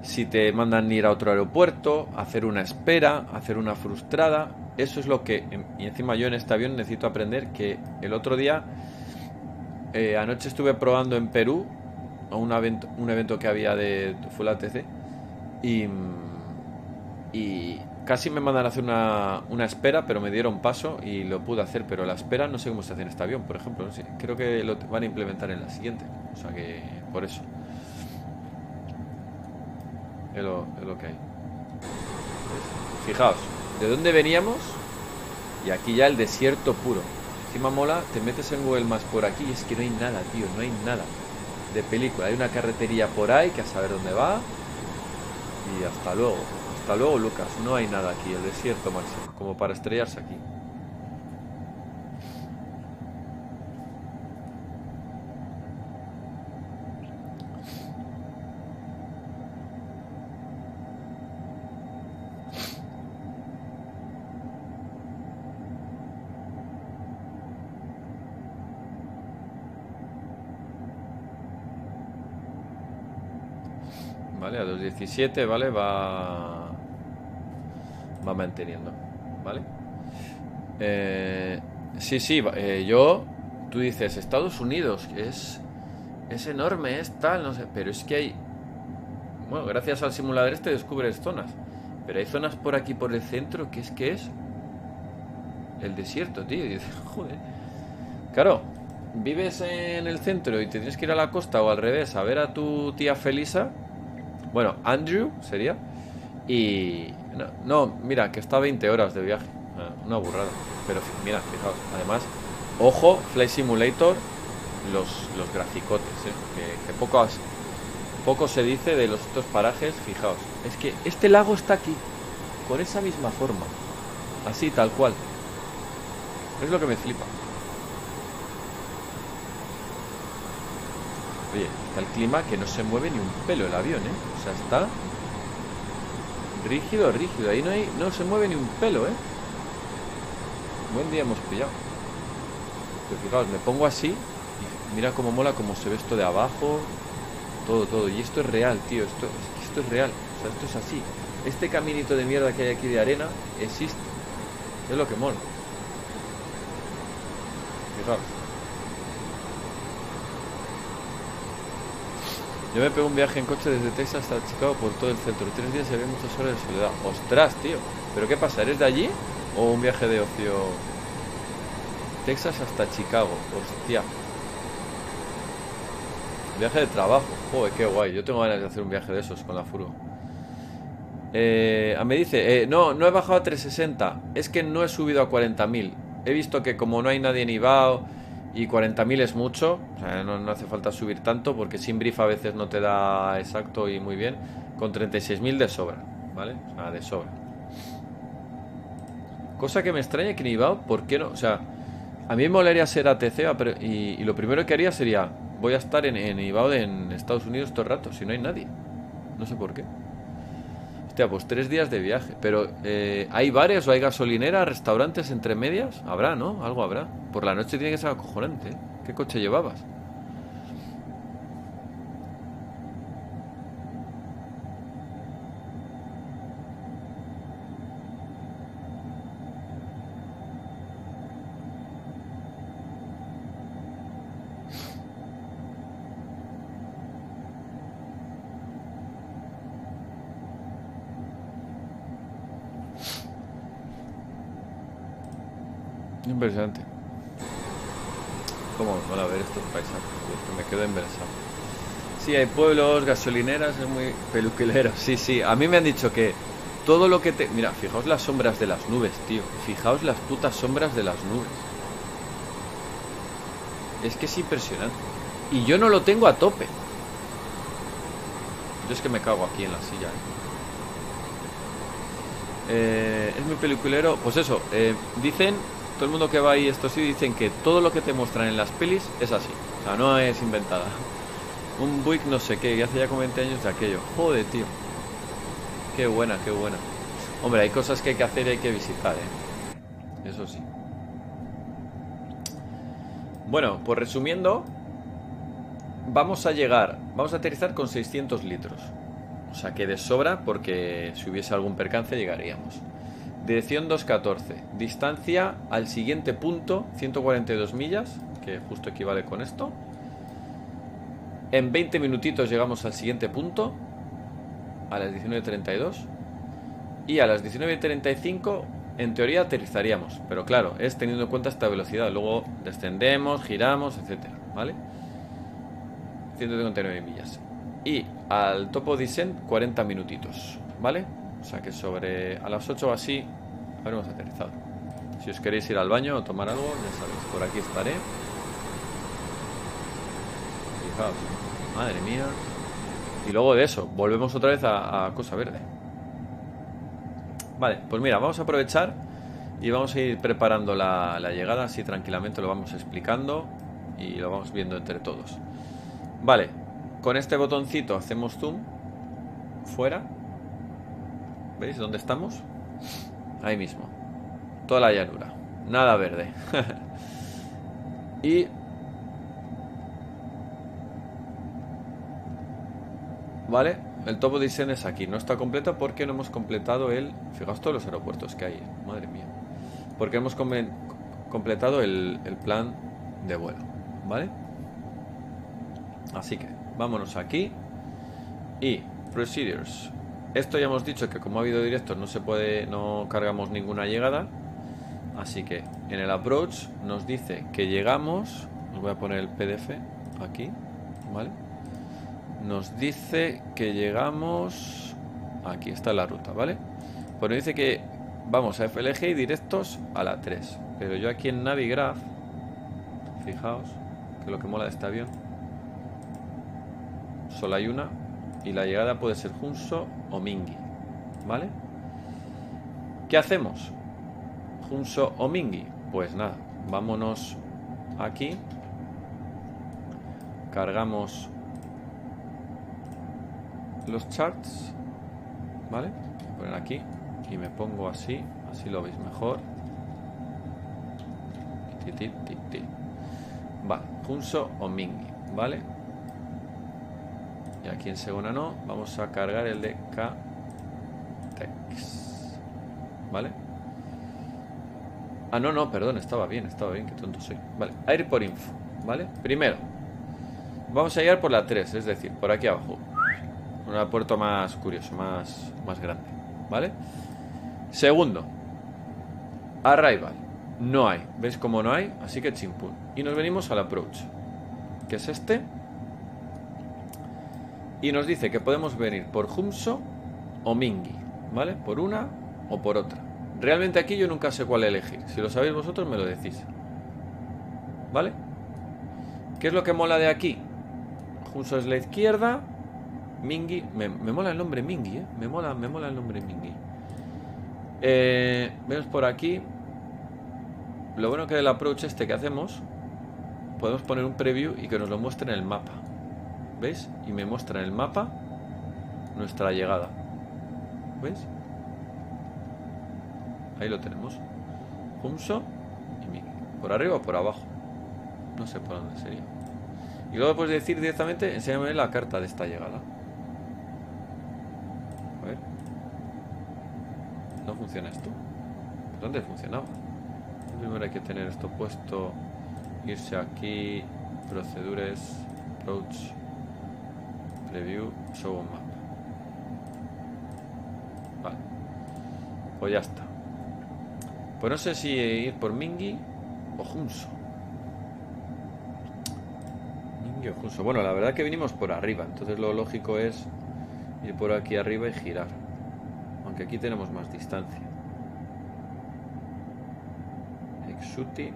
Si te mandan ir a otro aeropuerto, hacer una espera, hacer una frustrada... Eso es lo que... Y encima yo en este avión necesito aprender, que el otro día... Eh, anoche estuve probando en Perú a un evento, un evento que había de Full A T C. Y... Y casi me mandan a hacer una, una espera, pero me dieron paso y lo pude hacer. Pero la espera no sé cómo se hace en este avión, por ejemplo. No sé, creo que lo van a implementar en la siguiente. O sea que... Por eso. Es lo, es lo que hay. Fijaos. ¿De dónde veníamos? Y aquí ya el desierto puro. Encima mola, te metes en Google Maps por aquí y es que no hay nada, tío, no hay nada de película. Hay una carretería por ahí que a saber dónde va. Y hasta luego, hasta luego, Lucas. No hay nada aquí, el desierto máximo, como para estrellarse aquí. Vale, a dos diecisiete, ¿vale? Va... Va manteniendo, ¿vale? Eh, sí, sí, eh, yo... Tú dices, Estados Unidos, es... Es enorme, es tal, no sé. Pero es que hay... Bueno, gracias al simulador este descubres zonas. Pero hay zonas por aquí, por el centro, que es que es... el desierto, tío. Y dices, joder. Claro, vives en el centro y te tienes que ir a la costa o al revés a ver a tu tía Felisa. Bueno, Andrew sería. Y... No, no, mira, que está a veinte horas de viaje. Una burrada. Pero mira, fijaos. Además, ojo, Flight Simulator, los, los graficotes, ¿eh? Que, que poco, poco se dice de los otros parajes. Fijaos. Es que este lago está aquí, con esa misma forma. Así, tal cual. Es lo que me flipa. Oye, está el clima que no se mueve ni un pelo el avión, ¿eh? O sea, está... rígido, rígido. Ahí no hay, no se mueve ni un pelo, ¿eh? Buen día hemos pillado. Pero fijaos, me pongo así y mira cómo mola, cómo se ve esto de abajo. Todo, todo. Y esto es real, tío. Esto, esto es real. O sea, esto es así. Este caminito de mierda que hay aquí de arena existe. Es lo que mola. Fijaos. Yo me pego un viaje en coche desde Texas hasta Chicago por todo el centro. Tres días se ve muchas horas de soledad. ¡Ostras, tío! ¿Pero qué pasa? ¿Eres de allí? ¿O un viaje de ocio? Texas hasta Chicago. Hostia. Viaje de trabajo. Joder, qué guay. Yo tengo ganas de hacer un viaje de esos con la furgo. Eh, me dice, eh, no, no he bajado a trescientos sesenta. Es que no he subido a cuarenta mil. He visto que como no hay nadie en I V A O... y cuarenta mil es mucho, o sea, no, no hace falta subir tanto porque SimBrief a veces no te da exacto y muy bien. Con treinta y seis mil de sobra, ¿vale? O sea, de sobra. Cosa que me extraña que en I V A O, ¿por qué no? O sea, a mí me molaría ser A T C y, y lo primero que haría sería, voy a estar en, en I V A O de, en Estados Unidos todo el rato, si no hay nadie. No sé por qué. Hostia, pues tres días de viaje. Pero, eh, ¿hay bares o hay gasolineras, restaurantes entre medias? Habrá, ¿no? Algo habrá. Por la noche tiene que ser acojonante, ¿eh? ¿Qué coche llevabas? Impresionante. Cómo me mola ver estos paisajes, me quedo embelesado. Sí, hay pueblos, gasolineras, es muy peluquilero. Sí, sí, a mí me han dicho que todo lo que te... Mira, fijaos las sombras de las nubes, tío. Fijaos las putas sombras de las nubes. Es que es impresionante. Y yo no lo tengo a tope. Yo es que me cago aquí en la silla, ¿eh? Eh, es muy peliculero. Pues eso, eh, dicen... Todo el mundo que va ahí, esto sí, dicen que todo lo que te muestran en las pelis es así. O sea, no es inventada. Un Buick no sé qué, que hace ya como veinte años de aquello. Joder, tío. Qué buena, qué buena. Hombre, hay cosas que hay que hacer y hay que visitar, ¿eh? Eso sí. Bueno, pues resumiendo, vamos a llegar, vamos a aterrizar con seiscientos litros. O sea, que de sobra, porque si hubiese algún percance llegaríamos. Dirección dos catorce, distancia al siguiente punto, ciento cuarenta y dos millas, que justo equivale con esto. En veinte minutitos llegamos al siguiente punto, a las diecinueve treinta y dos. Y a las diecinueve treinta y cinco, en teoría, aterrizaríamos. Pero claro, es teniendo en cuenta esta velocidad. Luego descendemos, giramos, etcétera, ¿vale? ciento cincuenta y nueve millas. Y al topo descent, cuarenta minutitos, ¿vale? O sea que sobre a las ocho o así habremos aterrizado. Si os queréis ir al baño o tomar algo, ya sabéis, por aquí estaré. Fijaos, madre mía. Y luego de eso, volvemos otra vez a, a Cosa Verde. Vale, pues mira, vamos a aprovechar y vamos a ir preparando la, la llegada. Así tranquilamente lo vamos explicando y lo vamos viendo entre todos. Vale, con este botoncito hacemos zoom fuera. ¿Veis dónde estamos? Ahí mismo. Toda la llanura. Nada verde. Y... Vale, el topo dicen es aquí. No está completa porque no hemos completado el... Fijaos todos los aeropuertos que hay. Madre mía. Porque hemos com completado el, el plan de vuelo. ¿Vale? Así que vámonos aquí y procedures. Esto ya hemos dicho que como ha habido directos no se puede, no cargamos ninguna llegada. Así que en el approach nos dice que llegamos. Os voy a poner el P D F aquí, ¿vale? Nos dice que llegamos. Aquí está la ruta, ¿vale? Pues nos dice que vamos a F L G y directos a la tres. Pero yo aquí en Navigraph, fijaos que lo que mola de este avión, solo hay una y la llegada puede ser Jumso o Mingui, ¿vale? ¿Qué hacemos? Jumso o Mingui. Pues nada, vámonos aquí, cargamos los charts, ¿vale? Voy a poner aquí y me pongo así, así lo veis mejor. Vale, Jumso o Mingui, ¿vale? Y aquí en Sedona no, vamos a cargar el de K T E X, ¿vale? Ah, no, no, perdón, estaba bien, estaba bien, qué tonto soy. Vale, a ir por info, ¿vale? Primero, vamos a llegar por la tres, es decir, por aquí abajo. Un aeropuerto más curioso, más, más grande, ¿vale? Segundo, arrival, no hay, ¿ves cómo no hay? Así que chimpún. Y nos venimos al approach, que es este. Y nos dice que podemos venir por Jumso o Mingui, ¿vale? Por una o por otra. Realmente aquí yo nunca sé cuál elegir. Si lo sabéis vosotros me lo decís, ¿vale? ¿Qué es lo que mola de aquí? Jumso es la izquierda. Mingui, me, me mola el nombre Mingui, ¿eh? Me mola, me mola el nombre Mingui. Eh, vemos por aquí. Lo bueno que del approach este que hacemos, podemos poner un preview y que nos lo muestre en el mapa. ¿Veis? Y me muestra en el mapa nuestra llegada. ¿Veis? Ahí lo tenemos. Jumso y Mingui. ¿Por arriba o por abajo? No sé por dónde sería. Y luego puedes decir directamente, enséñame la carta de esta llegada. A ver. ¿No funciona esto? ¿Dónde funcionaba? Primero hay que tener esto puesto. Irse aquí. Procedures. Approach. Preview, show on map. Vale. Pues ya está. Pues no sé si ir por Mingui o Jumso. Mingui o Jumso. Bueno, la verdad es que vinimos por arriba. Entonces lo lógico es ir por aquí arriba y girar. Aunque aquí tenemos más distancia. Exuti.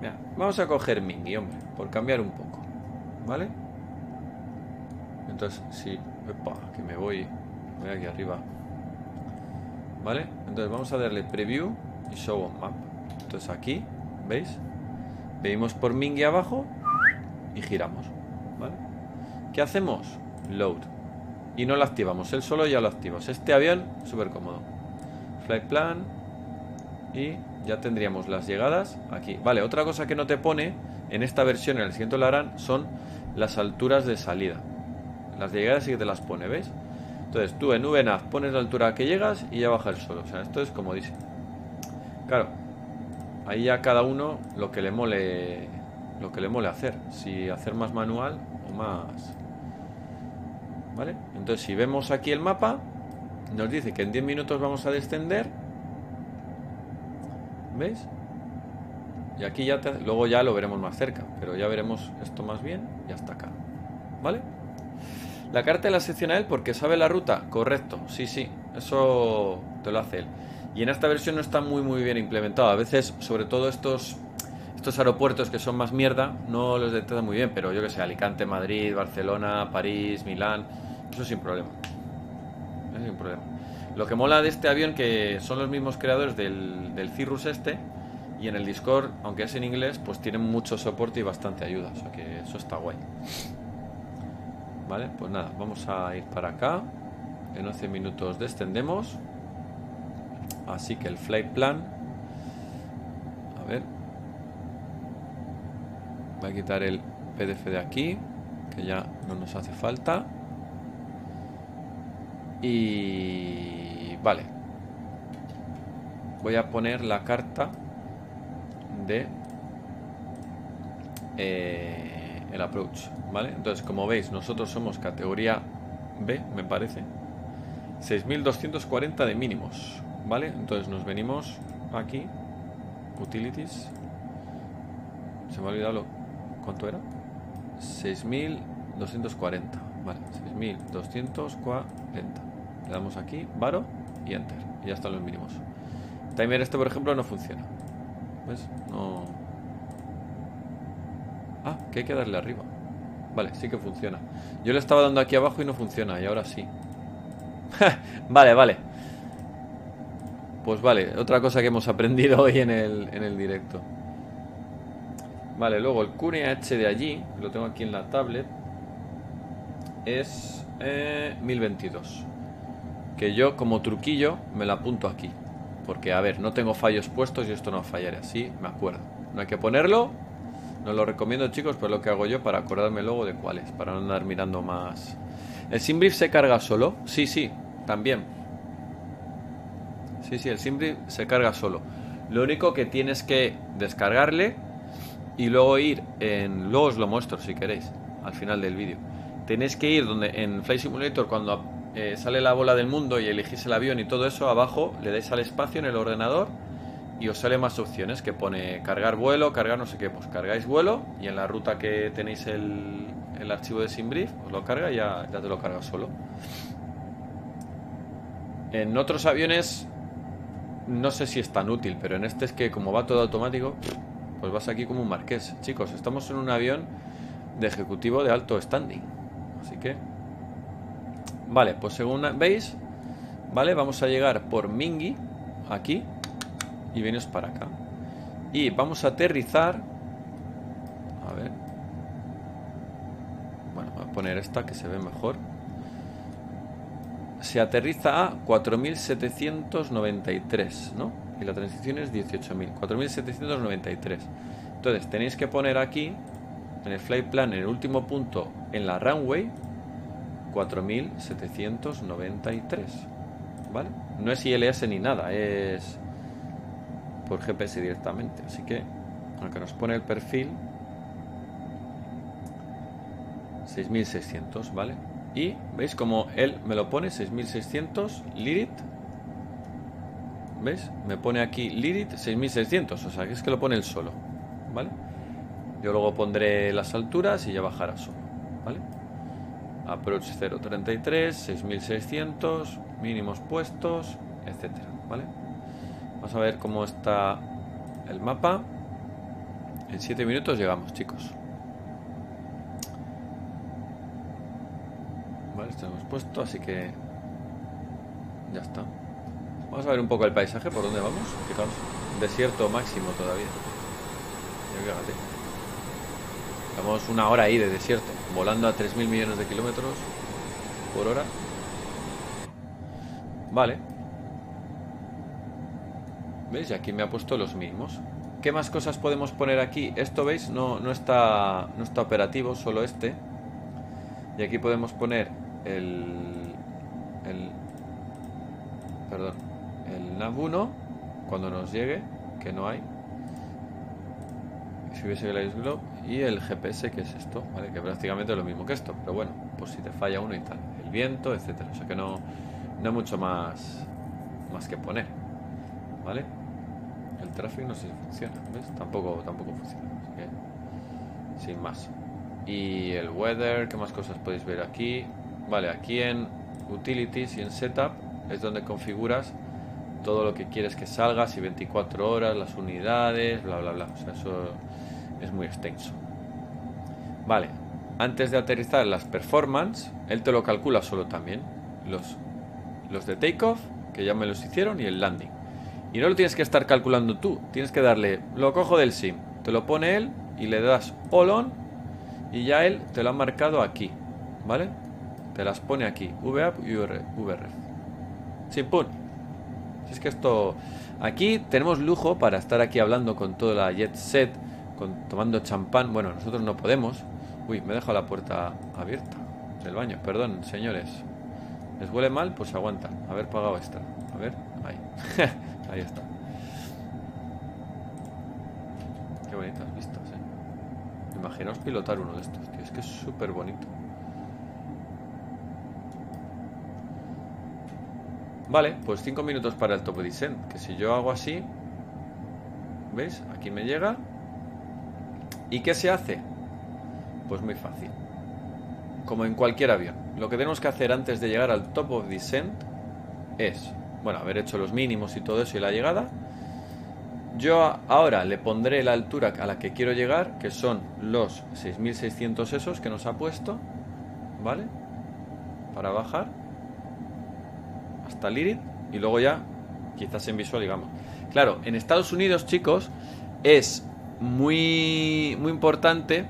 Mira, vamos a coger Mingui, hombre. Por cambiar un poco. ¿Vale? Entonces, sí, epa, que me voy, voy aquí arriba, ¿vale? Entonces vamos a darle preview y show on map. Entonces aquí, ¿veis? Pedimos por Mingui abajo y giramos, ¿vale? ¿Qué hacemos? Load. Y no lo activamos, él solo ya lo activamos. Este avión, súper cómodo. Flight plan y ya tendríamos las llegadas aquí. Vale, otra cosa que no te pone en esta versión, en el siguiente lo harán, son las alturas de salida. Las llegadas sí que te las pone, ¿veis? Entonces tú en V NAV pones la altura que llegas y ya baja el solo. O sea, esto es como dice. Claro, ahí ya cada uno lo que le mole, lo que le mole hacer. Si hacer más manual o más, ¿vale? Entonces si vemos aquí el mapa, nos dice que en diez minutos vamos a descender. ¿Veis? Y aquí ya te, luego ya lo veremos más cerca, pero ya veremos esto más bien y hasta acá, ¿vale? La carta la secciona él porque sabe la ruta. Correcto, sí, sí, eso te lo hace él. Y en esta versión no está muy muy bien implementado. A veces, sobre todo estos Estos aeropuertos que son más mierda, no los detectan muy bien, pero yo que sé, Alicante, Madrid, Barcelona, París, Milán, eso sin problema. Eso sin problema. Lo que mola de este avión, que son los mismos creadores del, del Cirrus este. Y en el Discord, aunque es en inglés, pues tienen mucho soporte y bastante ayuda. O sea que eso está guay. Vale, pues nada, vamos a ir para acá. En once minutos descendemos. Así que el flight plan, a ver, voy a quitar el P D F de aquí, que ya no nos hace falta. Y vale, voy a poner la carta de eh, el approach, ¿vale? Entonces, como veis, nosotros somos categoría B, me parece, seis mil doscientos cuarenta de mínimos, ¿vale? Entonces nos venimos aquí, utilities, se me ha olvidado lo, ¿cuánto era? seis mil doscientos cuarenta, vale, seis mil doscientos cuarenta, le damos aquí, varo y enter, y ya están los mínimos. Timer este, por ejemplo, no funciona, ¿ves? No... Ah, que hay que darle arriba. Vale, sí que funciona. Yo le estaba dando aquí abajo y no funciona, y ahora sí. Vale, vale. Pues vale, otra cosa que hemos aprendido hoy en el, en el directo. Vale, luego el Q N H de allí, que lo tengo aquí en la tablet, es eh, mil veintidós. Que yo, como truquillo, me la apunto aquí. Porque, a ver, no tengo fallos puestos y esto no va a fallar, así me acuerdo. No hay que ponerlo, no lo recomiendo, chicos, pero es lo que hago yo para acordarme luego de cuál es, para no andar mirando más. ¿El SimBrief se carga solo? Sí, sí, también. Sí, sí, el SimBrief se carga solo. Lo único que tienes que descargarle y luego ir en... Luego os lo muestro si queréis, al final del vídeo. Tenéis que ir donde en Flight Simulator, cuando Eh, sale la bola del mundo y elegís el avión y todo eso, abajo le dais al espacio en el ordenador y os sale más opciones que pone cargar vuelo, cargar no sé qué. Pues cargáis vuelo y en la ruta que tenéis el, el archivo de SimBrief os lo carga y ya, ya te lo carga solo. En otros aviones no sé si es tan útil, pero en este es que como va todo automático, pues vas aquí como un marqués. Chicos, estamos en un avión de ejecutivo de alto standing, así que... Vale, pues según veis, vale, vamos a llegar por Mingui, aquí, y venimos para acá. Y vamos a aterrizar, a ver, bueno, voy a poner esta que se ve mejor. Se aterriza a cuatro mil setecientos noventa y tres, ¿no? Y la transición es dieciocho mil, cuatro mil setecientos noventa y tres. Entonces tenéis que poner aquí, en el flight plan, en el último punto, en la runway, cuatro mil setecientos noventa y tres, ¿vale? No es I L S ni nada, es por G P S directamente. Así que, aunque nos pone el perfil seis mil seiscientos, ¿vale? Y veis como él me lo pone, seis mil seiscientos, Lirit. ¿Veis? Me pone aquí Lirit seis mil seiscientos, o sea que es que lo pone él solo, ¿vale? Yo luego pondré las alturas y ya bajará solo, ¿vale? Approach cero treinta y tres, seis mil seiscientos, mínimos puestos, etcétera, ¿vale? Vamos a ver cómo está el mapa. En siete minutos llegamos, chicos. Vale, esto lo hemos puesto, así que ya está. Vamos a ver un poco el paisaje, por dónde vamos. Fijaos, desierto máximo todavía. Fíjate. Estamos una hora ahí de desierto, volando a tres mil millones de kilómetros por hora. Vale. ¿Veis? Y aquí me ha puesto los mínimos. ¿Qué más cosas podemos poner aquí? Esto, ¿veis? No, no, está, no está operativo, solo este. Y aquí podemos poner el... el perdón. El nav uno, cuando nos llegue, que no hay. Si hubiese el Ice Globe y el G P S, que es esto, ¿vale? Que prácticamente es lo mismo que esto, pero bueno, pues si te falla uno y tal, el viento, etcétera. O sea que no, no hay mucho más más que poner, ¿vale? El tráfico no sé si funciona, ¿ves? Tampoco, tampoco funciona, así que sin más. Y el weather, ¿qué más cosas podéis ver aquí? Vale, aquí en Utilities y en Setup es donde configuras todo lo que quieres que salga, si veinticuatro horas, las unidades, bla bla bla. O sea, eso es muy extenso. Vale, antes de aterrizar las performance, él te lo calcula solo también. Los, los de takeoff, que ya me los hicieron, y el landing. Y no lo tienes que estar calculando tú, tienes que darle, lo cojo del sim, te lo pone él y le das all on y ya él te lo ha marcado aquí, ¿vale? Te las pone aquí, V A P y V R F. Sin pun. Es que esto... Aquí tenemos lujo para estar aquí hablando con toda la jet set, con, tomando champán. Bueno, nosotros no podemos. Uy, me he dejado la puerta abierta del baño. Perdón, señores. ¿Les huele mal? Pues aguantan. Haber pagado esta. A ver, ahí. Ahí está. Qué bonitas vistas, ¿eh? Imaginaos pilotar uno de estos, tío. Es que es súper bonito. Vale, pues cinco minutos para el top descent. Que si yo hago así, ¿veis? Aquí me llega. ¿Y qué se hace? Pues muy fácil. Como en cualquier avión, lo que tenemos que hacer antes de llegar al top of descent es, bueno, haber hecho los mínimos y todo eso y la llegada. Yo ahora le pondré la altura a la que quiero llegar, que son los seis mil seiscientos esos que nos ha puesto, ¿vale? Para bajar hasta Lirid y luego ya quizás en visual, digamos. Claro, en Estados Unidos, chicos, es muy, muy importante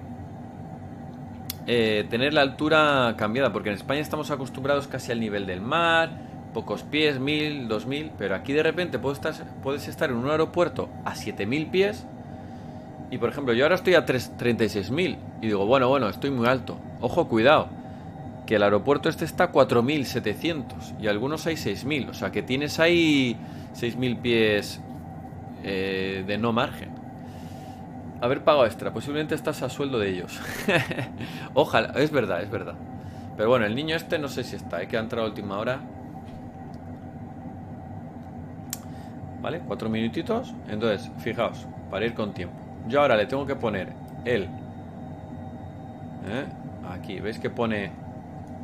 eh, tener la altura cambiada, porque en España estamos acostumbrados casi al nivel del mar, pocos pies, mil, dos mil, pero aquí de repente puedes estar, puedes estar en un aeropuerto a siete mil pies y, por ejemplo, yo ahora estoy a treinta y seis mil y digo, bueno, bueno, estoy muy alto. Ojo, cuidado, que el aeropuerto este está a cuatro mil setecientos y algunos hay seis mil, o sea que tienes ahí seis mil pies eh, de no margen. Haber pagado extra, posiblemente estás a sueldo de ellos. Ojalá, es verdad, es verdad. Pero bueno, el niño este no sé si está, ¿eh? Que ha entrado a última hora. ¿Vale? Cuatro minutitos. Entonces, fijaos, para ir con tiempo. Yo ahora le tengo que poner el... ¿eh? Aquí, ¿veis que pone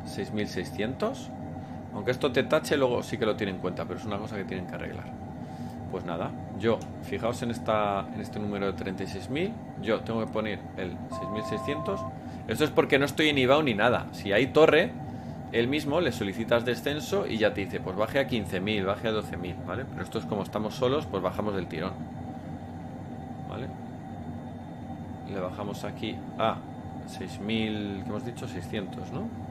seis mil seiscientos? Aunque esto te tache, luego sí que lo tiene en cuenta, pero es una cosa que tienen que arreglar. Pues nada, yo, fijaos en, esta, en este número de treinta y seis mil, yo tengo que poner el seis mil seiscientos. Esto es porque no estoy en I V A O ni nada. Si hay torre, él mismo le solicitas descenso y ya te dice, pues baje a quince mil, baje a doce mil, ¿vale? Pero esto es como estamos solos, pues bajamos del tirón, ¿vale? Le bajamos aquí a seis mil, que hemos dicho seiscientos, ¿no?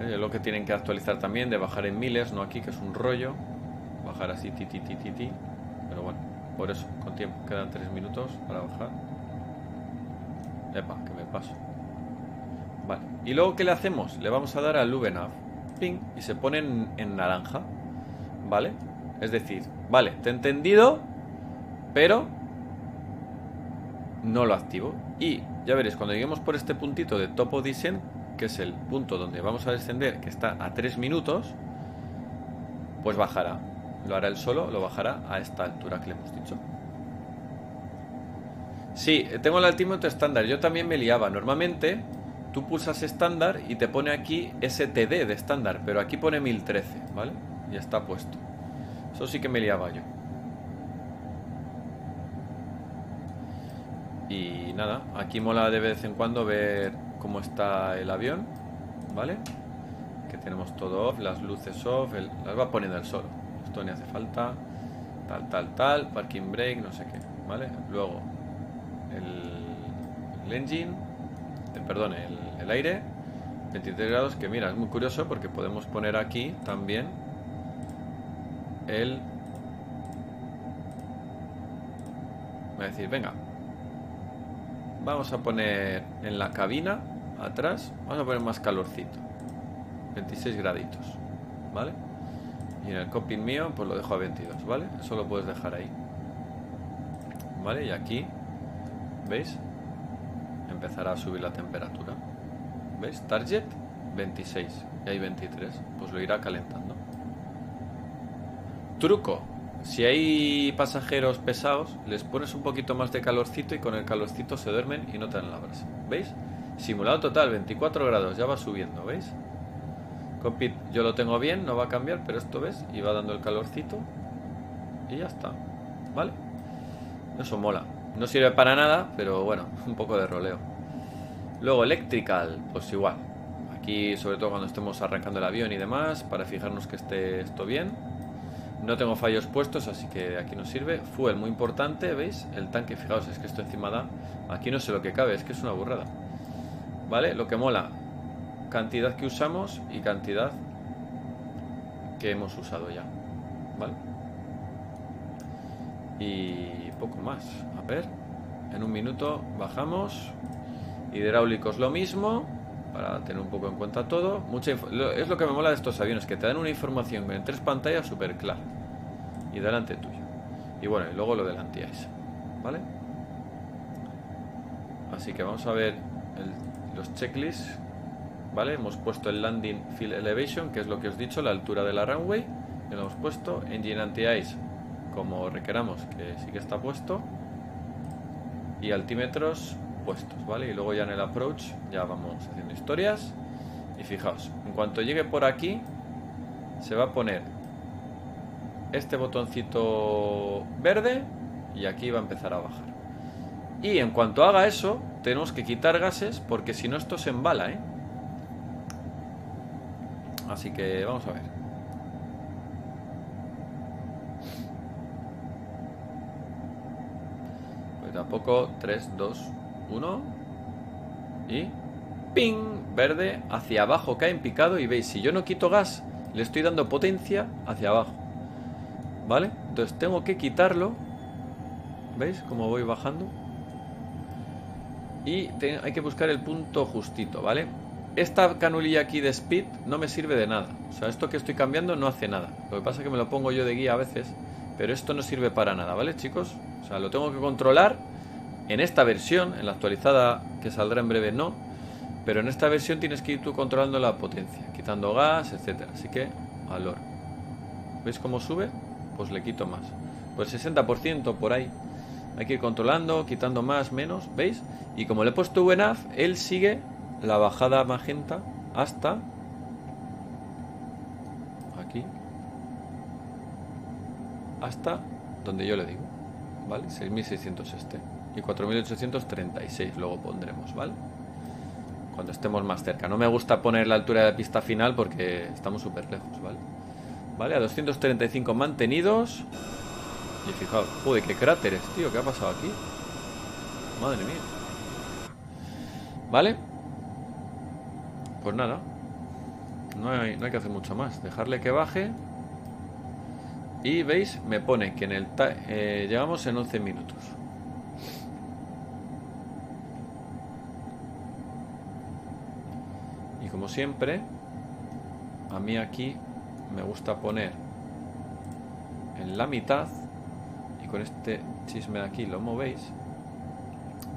Es lo que tienen que actualizar también, de bajar en miles, no aquí, que es un rollo, bajar así, ti, ti, ti, ti, ti. Pero bueno, por eso, con tiempo, quedan tres minutos para bajar. Epa, que me paso. Vale, y luego ¿qué le hacemos? Le vamos a dar al V NAV, ping, y se pone en, en naranja, ¿vale? Es decir, vale, te he entendido, pero no lo activo. Y ya veréis, cuando lleguemos por este puntito de top of descent, que es el punto donde vamos a descender, que está a tres minutos, pues bajará. Lo hará él solo, lo bajará a esta altura que le hemos dicho. Sí, tengo el altímetro estándar. Yo también me liaba. Normalmente tú pulsas estándar y te pone aquí S T D de estándar, pero aquí pone mil trece, ¿vale? Ya está puesto. Eso sí que me liaba yo. Y nada, aquí mola de vez en cuando ver cómo está el avión, ¿vale? Que tenemos todo off, las luces off, el, las va poniendo el sol. Esto ni hace falta. Tal, tal, tal, parking brake, no sé qué, ¿vale? Luego El, el engine eh, Perdón, el, el aire veintitrés grados, que mira, es muy curioso porque podemos poner aquí también el... Voy a decir, venga, vamos a poner en la cabina atrás, vamos a poner más calorcito, veintiséis graditos, ¿vale? Y en el cockpit mío pues lo dejo a veintidós, ¿vale? Eso lo puedes dejar ahí, ¿vale? Y aquí, ¿veis? Empezará a subir la temperatura. ¿Veis? Target veintiséis. Y hay veintitrés. Pues lo irá calentando. Truco. Si hay pasajeros pesados, les pones un poquito más de calorcito y con el calorcito se duermen y no te dan la brasa. ¿Veis? Simulado total, veinticuatro grados. Ya va subiendo, ¿veis? Cockpit yo lo tengo bien, no va a cambiar, pero esto, ¿ves? Y va dando el calorcito. Y ya está. ¿Vale? Eso mola. No sirve para nada, pero bueno, un poco de roleo. Luego, electrical, pues igual. Aquí, sobre todo cuando estemos arrancando el avión y demás, para fijarnos que esté esto bien. No tengo fallos puestos, así que aquí nos sirve. Fuel, muy importante, ¿veis? El tanque, fijaos, es que esto encima da... Aquí no sé lo que cabe, es que es una burrada. ¿Vale? Lo que mola, cantidad que usamos y cantidad que hemos usado ya. ¿Vale? Y... poco más. A ver, en un minuto bajamos. Hidráulicos lo mismo, para tener un poco en cuenta todo. Mucha es lo que me mola de estos aviones, que te dan una información en tres pantallas súper clara y delante tuyo. Y bueno, y luego lo del anti-ice, ¿vale? Así que vamos a ver el, los checklists, ¿vale? Hemos puesto el landing field elevation, que es lo que os he dicho, la altura de la runway. Que lo hemos puesto, engine anti-ice como requeramos, que sí que está puesto, y altímetros puestos, ¿vale? Y luego ya en el approach ya vamos haciendo historias. Y fijaos, en cuanto llegue por aquí se va a poner este botoncito verde y aquí va a empezar a bajar. Y en cuanto haga eso tenemos que quitar gases, porque si no esto se embala, ¿eh? Así que vamos a ver. Tampoco. Tres, dos, uno. Y ¡ping! Verde, hacia abajo cae en picado. Y veis, si yo no quito gas, le estoy dando potencia hacia abajo, ¿vale? Entonces tengo que quitarlo. ¿Veis cómo voy bajando? Y te, hay que buscar el punto justito, ¿vale? Esta canulilla aquí de speed no me sirve de nada. O sea, esto que estoy cambiando no hace nada. Lo que pasa es que me lo pongo yo de guía a veces, pero esto no sirve para nada, ¿vale, chicos? O sea, lo tengo que controlar en esta versión. En la actualizada, que saldrá en breve, no. Pero en esta versión tienes que ir tú controlando la potencia, quitando gas, etcétera. Así que, al loro. ¿Veis cómo sube? Pues le quito más. Pues sesenta por ciento por ahí. Hay que ir controlando, quitando más, menos, ¿veis? Y como le he puesto V NAV, él sigue la bajada magenta hasta aquí, hasta donde yo le digo, ¿vale? seis mil seiscientos este y cuatro mil ochocientos treinta y seis luego pondremos, ¿vale? Cuando estemos más cerca. No me gusta poner la altura de la pista final porque estamos súper lejos, ¿vale? Vale, a doscientos treinta y cinco mantenidos. Y fijaos, joder, qué cráteres, tío, ¿qué ha pasado aquí? Madre mía. ¿Vale? Pues nada, no hay, no hay que hacer mucho más. Dejarle que baje. Y veis, me pone que en el eh, llegamos en once minutos. Y como siempre, a mí aquí me gusta poner en la mitad. Y con este chisme de aquí lo movéis.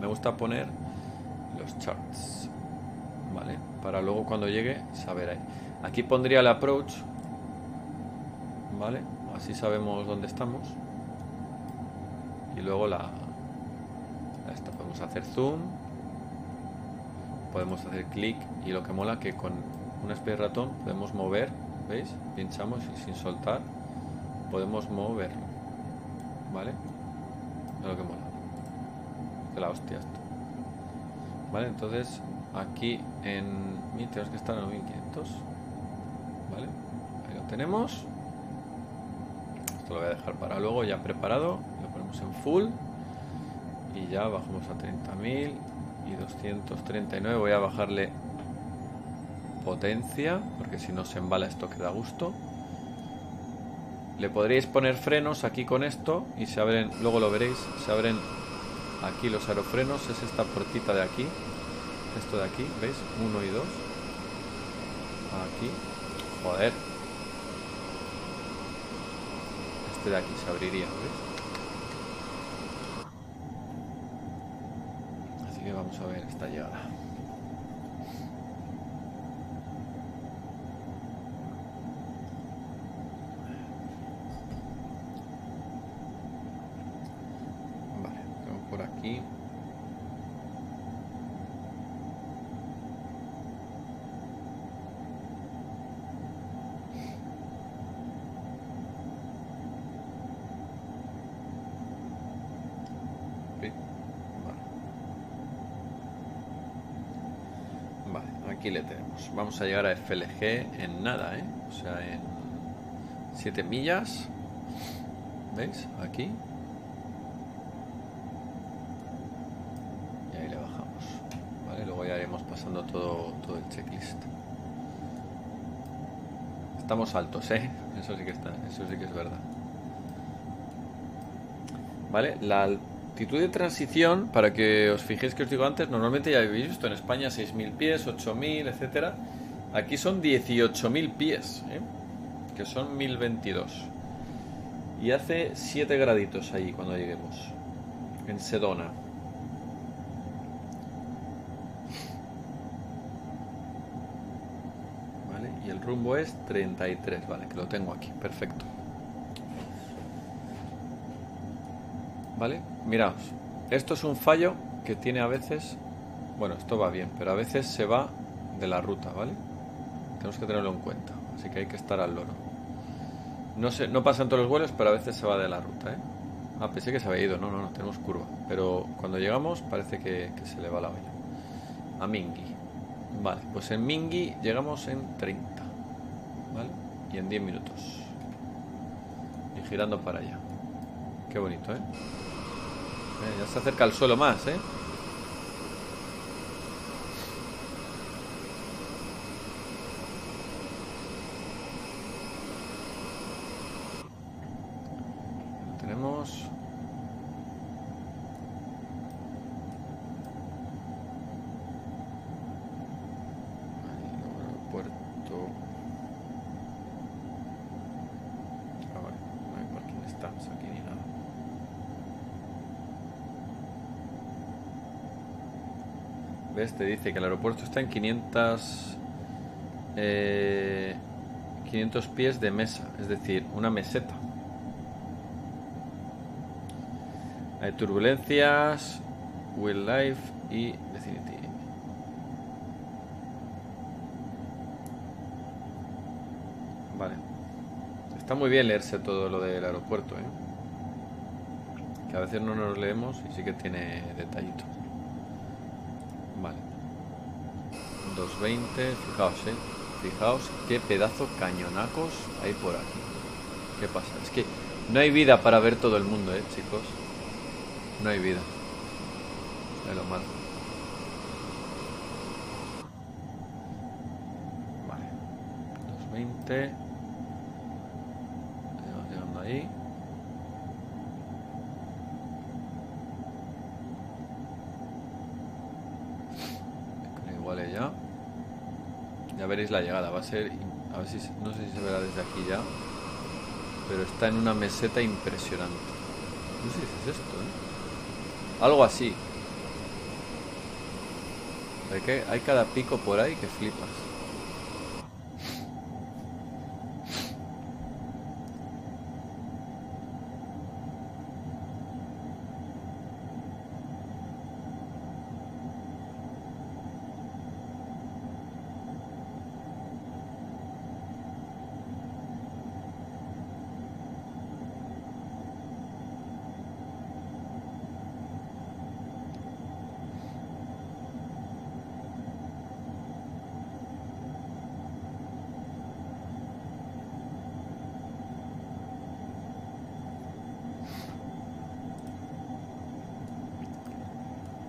Me gusta poner los charts, ¿vale? Para luego cuando llegue saber ahí. Aquí pondría el approach, ¿vale? Así sabemos dónde estamos. Y luego la, la esta. Podemos hacer zoom, podemos hacer clic. Y lo que mola que con un especie de ratón podemos mover. ¿Veis? Pinchamos y sin soltar podemos moverlo, ¿vale? Es lo que mola. De la hostia esto, ¿vale? Entonces aquí en mi tenemos que estar en noventa y cinco, ¿vale? Ahí lo tenemos. Esto lo voy a dejar para luego, ya preparado. Lo ponemos en full. Y ya bajamos a treinta mil. Y doscientos treinta y nueve. Voy a bajarle potencia, porque si no se embala esto, que da gusto. Le podríais poner frenos aquí con esto. Y se abren, luego lo veréis. Se abren aquí los aerofrenos. Es esta puertita de aquí. Esto de aquí, ¿veis? uno y dos. Aquí. Joder. De aquí se abriría, ¿ves? Así que vamos a ver esta llegada. Vale, tengo por aquí. Aquí le tenemos. Vamos a llegar a F L G en nada, ¿eh? O sea, en siete millas. ¿Veis? Aquí. Y ahí le bajamos. Vale, luego ya iremos pasando todo, todo el checklist. Estamos altos, ¿eh? Eso sí que está, eso sí que es verdad. Vale, la altitud de transición, para que os fijéis que os digo antes, normalmente ya habéis visto en España seis mil pies, ocho mil, etcétera. Aquí son dieciocho mil pies, ¿eh? Que son mil veintidós. y hace siete graditos allí cuando lleguemos en Sedona. Vale, y el rumbo es treinta y tres, vale, que lo tengo aquí, perfecto. Vale, miraos, esto es un fallo que tiene a veces, bueno, esto va bien, pero a veces se va de la ruta, ¿vale? Tenemos que tenerlo en cuenta, así que hay que estar al loro. No sé, no pasan todos los vuelos, pero a veces se va de la ruta, ¿eh? Ah, pensé que se había ido, no, no, no, tenemos curva, pero cuando llegamos parece que, que se le va la olla. A Mingui, vale, pues en Mingui llegamos en treinta, ¿vale? Y en diez minutos. Y girando para allá. Qué bonito, ¿eh? Eh, ya se acerca al suelo más, ¿eh? Lo tenemos. Ahí, luego el puerto. Ah, vale, no hay parking stands aquí ni nada. ¿Ves? Te dice que el aeropuerto está en quinientos pies de mesa, es decir, una meseta. Hay turbulencias, wildlife y vicinity. Vale. Está muy bien leerse todo lo del aeropuerto, ¿eh? Que a veces no nos leemos y sí que tiene detallito. Vale, doscientos veinte, fijaos, eh, fijaos qué pedazo cañonacos hay por aquí. ¿Qué pasa? Es que no hay vida para ver todo el mundo, eh, chicos. No hay vida. Es lo malo. Vale, doscientos veinte. Estamos llegando ahí. Vale, ya. Ya veréis la llegada. Va a ser... A ver si... No sé si se verá desde aquí ya. Pero está en una meseta impresionante. No sé si es esto, ¿eh? Algo así. Hay, que, hay cada pico por ahí que flipas.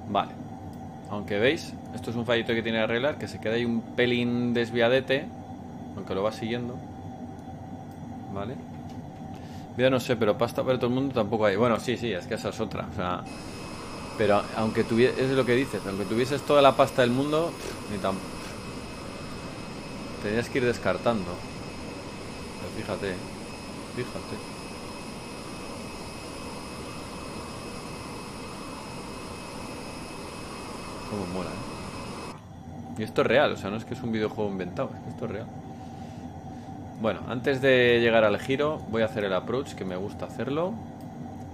Vale, aunque veis, esto es un fallito que tiene que arreglar, que se queda ahí un pelín desviadete, aunque lo va siguiendo, ¿vale? Yo no sé, pero pasta para todo el mundo tampoco hay. Bueno, sí, sí, es que esa es otra, o sea, pero aunque tuvieses, es lo que dices, aunque tuvieses toda la pasta del mundo, ni tan... Tenías que ir descartando. Pero fíjate, fíjate. Como mola, ¿eh? Y esto es real, o sea, no es que es un videojuego inventado, es que esto es real. Bueno, antes de llegar al giro voy a hacer el approach, que me gusta hacerlo.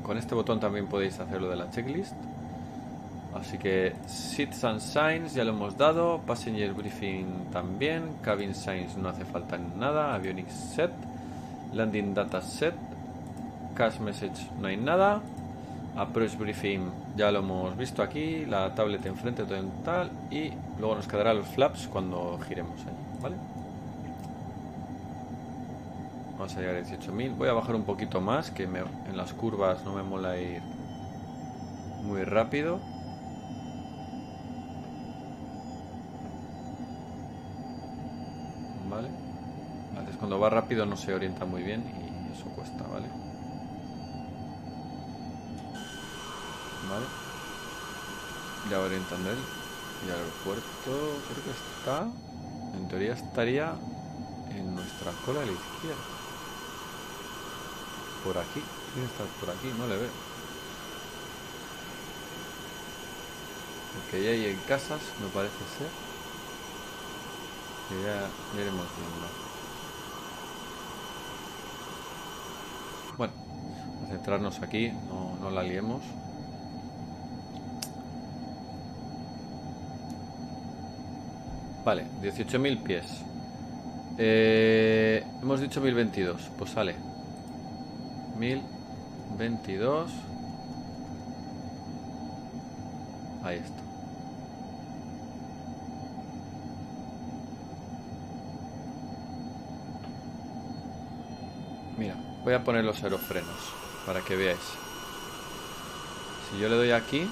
Con este botón también podéis hacerlo de la checklist. Así que Seats and Signs ya lo hemos dado, Passenger Briefing también, Cabin Signs no hace falta nada, Avionics Set, Landing Data Set, Cash Message no hay nada, Approach Briefing ya lo hemos visto aquí, la tablet enfrente todo en tal, y luego nos quedará los flaps cuando giremos allí, ¿vale? Vamos a llegar a dieciocho mil, voy a bajar un poquito más, que me, en las curvas no me mola ir muy rápido. ¿Vale? A veces cuando va rápido no se orienta muy bien y eso cuesta, ¿vale? Vale, ya va orientando él. Y el aeropuerto creo que está, en teoría estaría en nuestra cola a la izquierda. por aquí. Tiene que estar por aquí, no le veo. Porque ya hay en casas, me parece ser. Que ya, ya iremos viendo. Bueno, a centrarnos aquí, no, no la liemos. Vale, dieciocho mil pies. Eh, hemos dicho mil veintidós, pues sale mil veintidós. Ahí está. Mira, voy a poner los aerofrenos para que veáis. Si yo le doy aquí,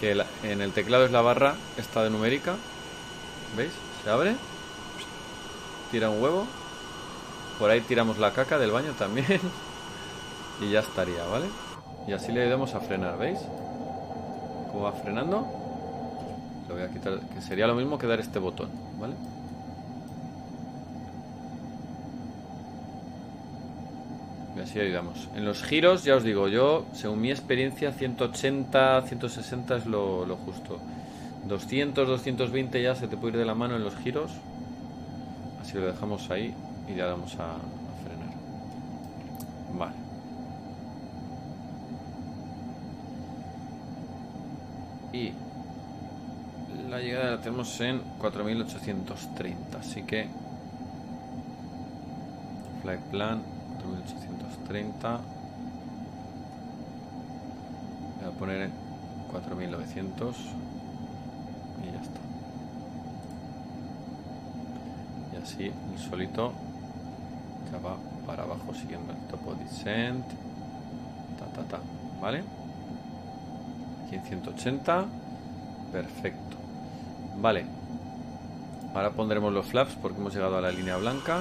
que la, en el teclado es la barra esta de numérica, ¿veis? Se abre, tira un huevo, por ahí tiramos la caca del baño también y ya estaría, ¿vale? Y así le ayudamos a frenar, ¿veis? Como va frenando, lo voy a quitar, que sería lo mismo que dar este botón, ¿vale? Y así ayudamos. En los giros, ya os digo, yo, según mi experiencia, ciento ochenta, ciento sesenta es lo, lo justo. doscientos, doscientos veinte ya se te puede ir de la mano en los giros. Así lo dejamos ahí y ya vamos a, a frenar. Vale. Y la llegada la tenemos en cuatro mil ochocientos treinta. Así que flight plan cuatro mil ochocientos treinta. Voy a poner en cuatro mil novecientos. Y ya está. Y así el solito ya va para abajo siguiendo el topo descent. Ta, ta, ta. ¿Vale? Aquí en ciento ochenta. Perfecto. Vale. Ahora pondremos los flaps porque hemos llegado a la línea blanca.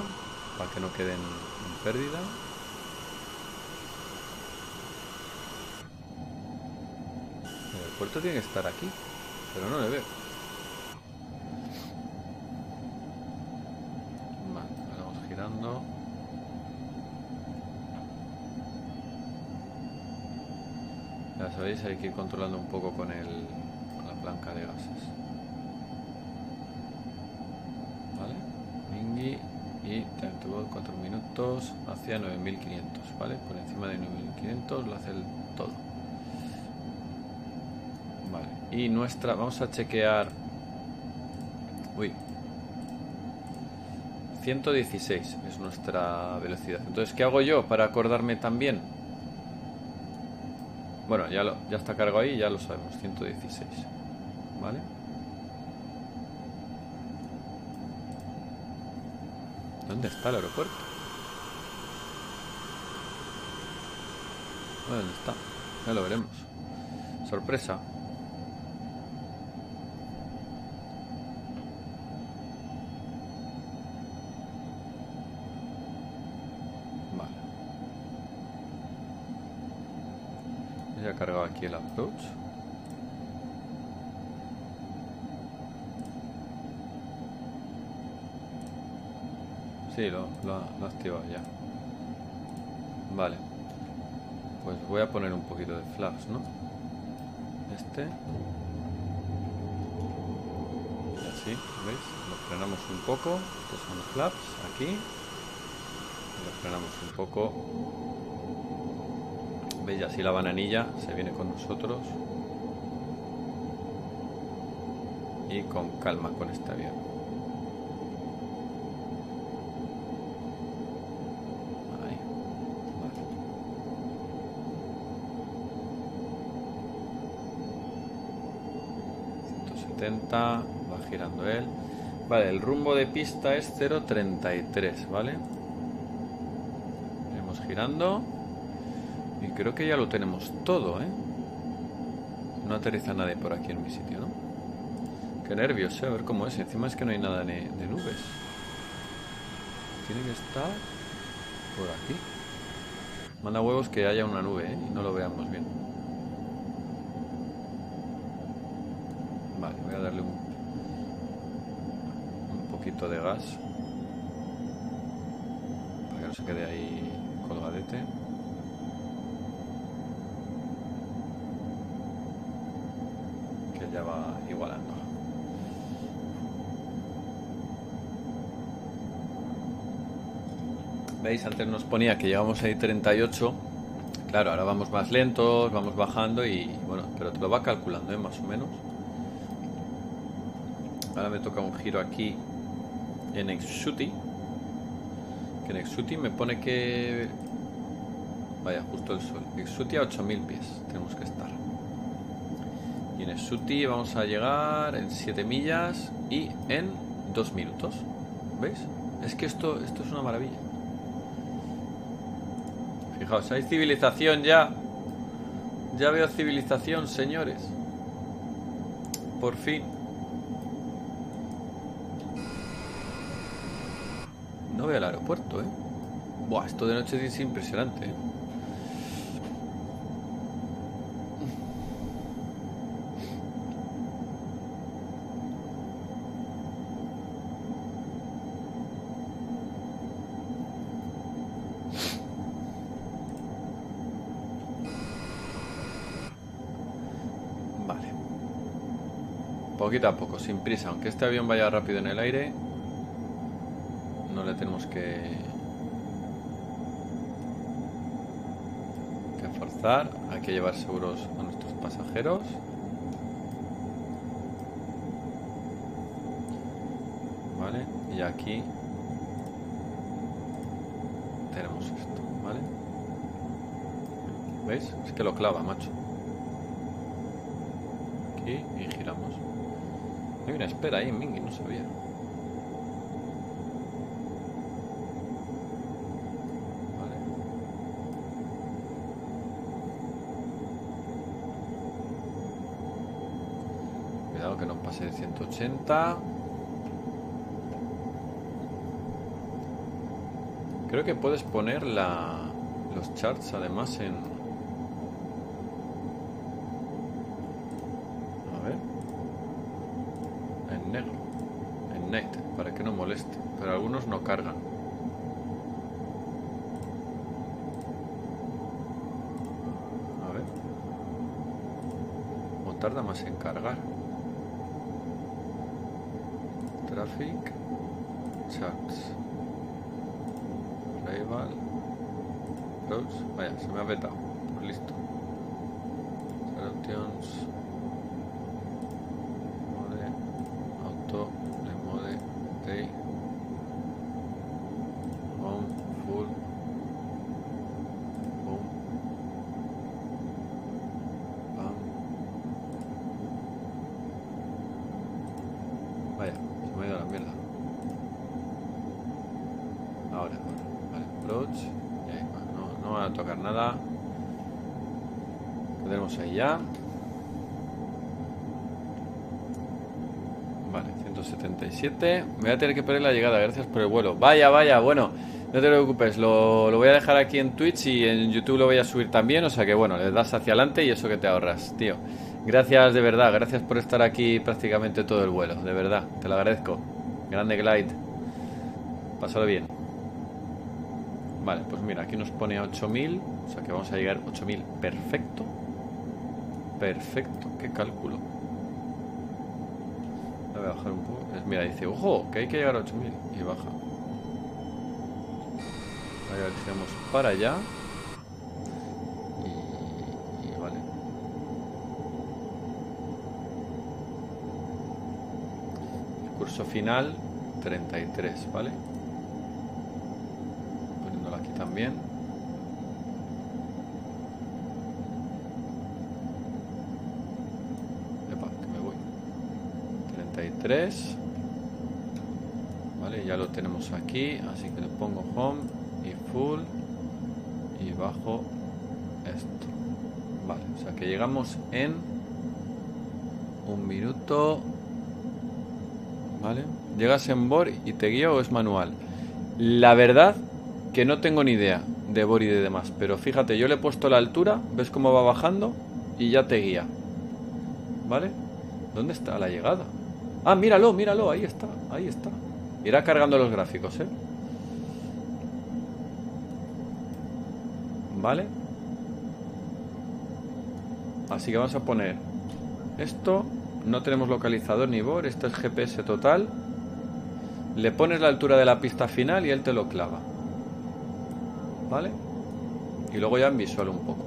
Para que no queden en pérdida. El aeropuerto tiene que estar aquí. Pero no le veo. Girando. Ya sabéis, hay que ir controlando un poco con, el, con la palanca de gases. Vale, Mingui y time to go cuatro minutos hacia nueve mil quinientos, ¿vale? Por encima de nueve mil quinientos lo hace el todo. Vale, y nuestra, vamos a chequear. Uy. ciento dieciséis es nuestra velocidad. Entonces, ¿qué hago yo para acordarme también? Bueno, ya, lo, ya está cargado ahí, ya lo sabemos, ciento dieciséis. ¿Vale? ¿Dónde está el aeropuerto? ¿Dónde está? Ya lo veremos. Sorpresa. Ya he cargado aquí el approach. Sí, lo, lo, lo he activado ya. Vale. Pues voy a poner un poquito de flaps, ¿no? Este. Y así, ¿veis? Lo frenamos un poco. Estos son los flaps aquí. Lo frenamos un poco. Y así la bananilla se viene con nosotros y con calma con este avión. Ahí. Vale. ciento setenta, va girando él. Vale, el rumbo de pista es cero treinta y tres, ¿vale? Iremos girando. Y creo que ya lo tenemos todo, ¿eh? No aterriza nadie por aquí en mi sitio, ¿no? Qué nervios, ¿eh? A ver cómo es. Encima es que no hay nada de, de nubes. Tiene que estar por aquí. Manda huevos que haya una nube, ¿eh? Y no lo veamos bien. Vale, voy a darle un, un poquito de gas. Para que no se quede ahí colgadete. Que ya va igualando. ¿Veis? Antes nos ponía que llevamos ahí treinta y ocho. Claro, ahora vamos más lentos, vamos bajando y bueno, pero te lo va calculando, ¿eh? Más o menos. Ahora me toca un giro aquí en Exuti. Que en Exuti me pone que... Vaya, justo el sol. Exuti a ocho mil pies tenemos que estar. Y en Exuti vamos a llegar en siete millas y en dos minutos. ¿Veis? Es que esto, esto es una maravilla. Fijaos, hay civilización ya. Ya veo civilización, señores. Por fin. No veo el aeropuerto, ¿eh? Buah, esto de noche es impresionante, ¿eh? Vale. Poquito a poco, sin prisa. Aunque este avión vaya rápido en el aire, no le tenemos que, que forzar. Hay que llevar seguros a nuestros pasajeros. Vale, y aquí tenemos esto, ¿vale? ¿Veis? Es que lo clava, macho. Aquí y giramos. Hay una espera ahí en Mingui, no sabía. Que nos pase de ciento ochenta. Creo que puedes poner la, los charts además en... A ver. En negro. En night. Para que no moleste. Pero algunos no cargan. A ver. O tarda más en cargar. Traffic charts rival roads. Vaya, se me ha vetado. Listo. Options. Mode auto mode day on full boom bam. Vaya. Me he ido a la mierda. Ahora, vale, approach. No, no van a tocar nada. Lo tenemos ahí ya. Vale, ciento setenta y siete. Me voy a tener que perder la llegada. Gracias por el vuelo. Vaya, vaya, bueno. No te preocupes. Lo, lo voy a dejar aquí en Twitch y en YouTube lo voy a subir también. O sea que bueno, le das hacia adelante y eso que te ahorras, tío. Gracias de verdad, gracias por estar aquí prácticamente todo el vuelo, de verdad, te lo agradezco. Grande Glide, pásalo bien. Vale, pues mira, aquí nos pone a ocho mil, o sea que vamos a llegar a ocho mil, perfecto. Perfecto, qué cálculo. La voy a bajar un poco, mira, dice, ojo, que hay que llegar a ocho mil, y baja. Vale, a ver, giramos para allá. Curso final treinta y tres, ¿vale? Poniéndolo aquí también. Epa, que me voy. treinta y tres. Vale, ya lo tenemos aquí, así que le pongo home y full y bajo esto. Vale, o sea que llegamos en un minuto. ¿Vale? ¿Llegas en V O R y te guía o es manual? La verdad que no tengo ni idea de V O R y de demás, pero fíjate, yo le he puesto la altura, ves cómo va bajando y ya te guía. ¿Vale? ¿Dónde está la llegada? Ah, míralo, míralo, ahí está, ahí está. Irá cargando los gráficos, ¿eh? ¿vale? Así que vamos a poner esto. No tenemos localizador ni V O R, esto es G P S total. Le pones la altura de la pista final y él te lo clava, ¿vale? Y luego ya en visual un poco.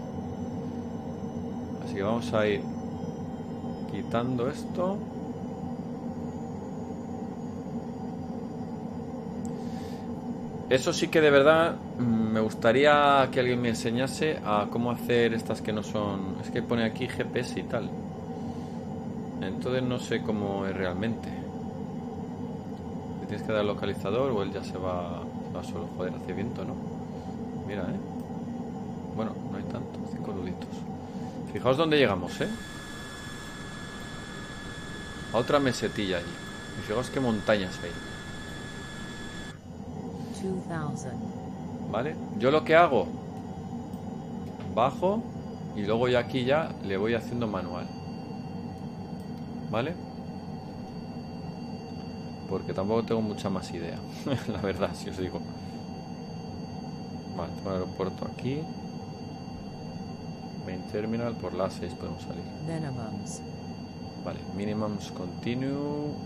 Así que vamos a ir quitando esto. Eso sí que de verdad me gustaría que alguien me enseñase a cómo hacer estas que no son... Es que pone aquí G P S y tal. Entonces no sé cómo es realmente. Le tienes que dar localizador o él ya se va, se va solo. Joder, hace viento, ¿no? Mira, ¿eh? Bueno, no hay tanto. Cinco nuditos. Fijaos dónde llegamos, ¿eh? A otra mesetilla allí. Y fijaos qué montañas hay. Vale, yo lo que hago, bajo y luego ya aquí ya le voy haciendo manual, vale, porque tampoco tengo mucha más idea la verdad, si os digo. Vale, el aeropuerto aquí, main terminal, por la seis podemos salir. Vale, minimums continue.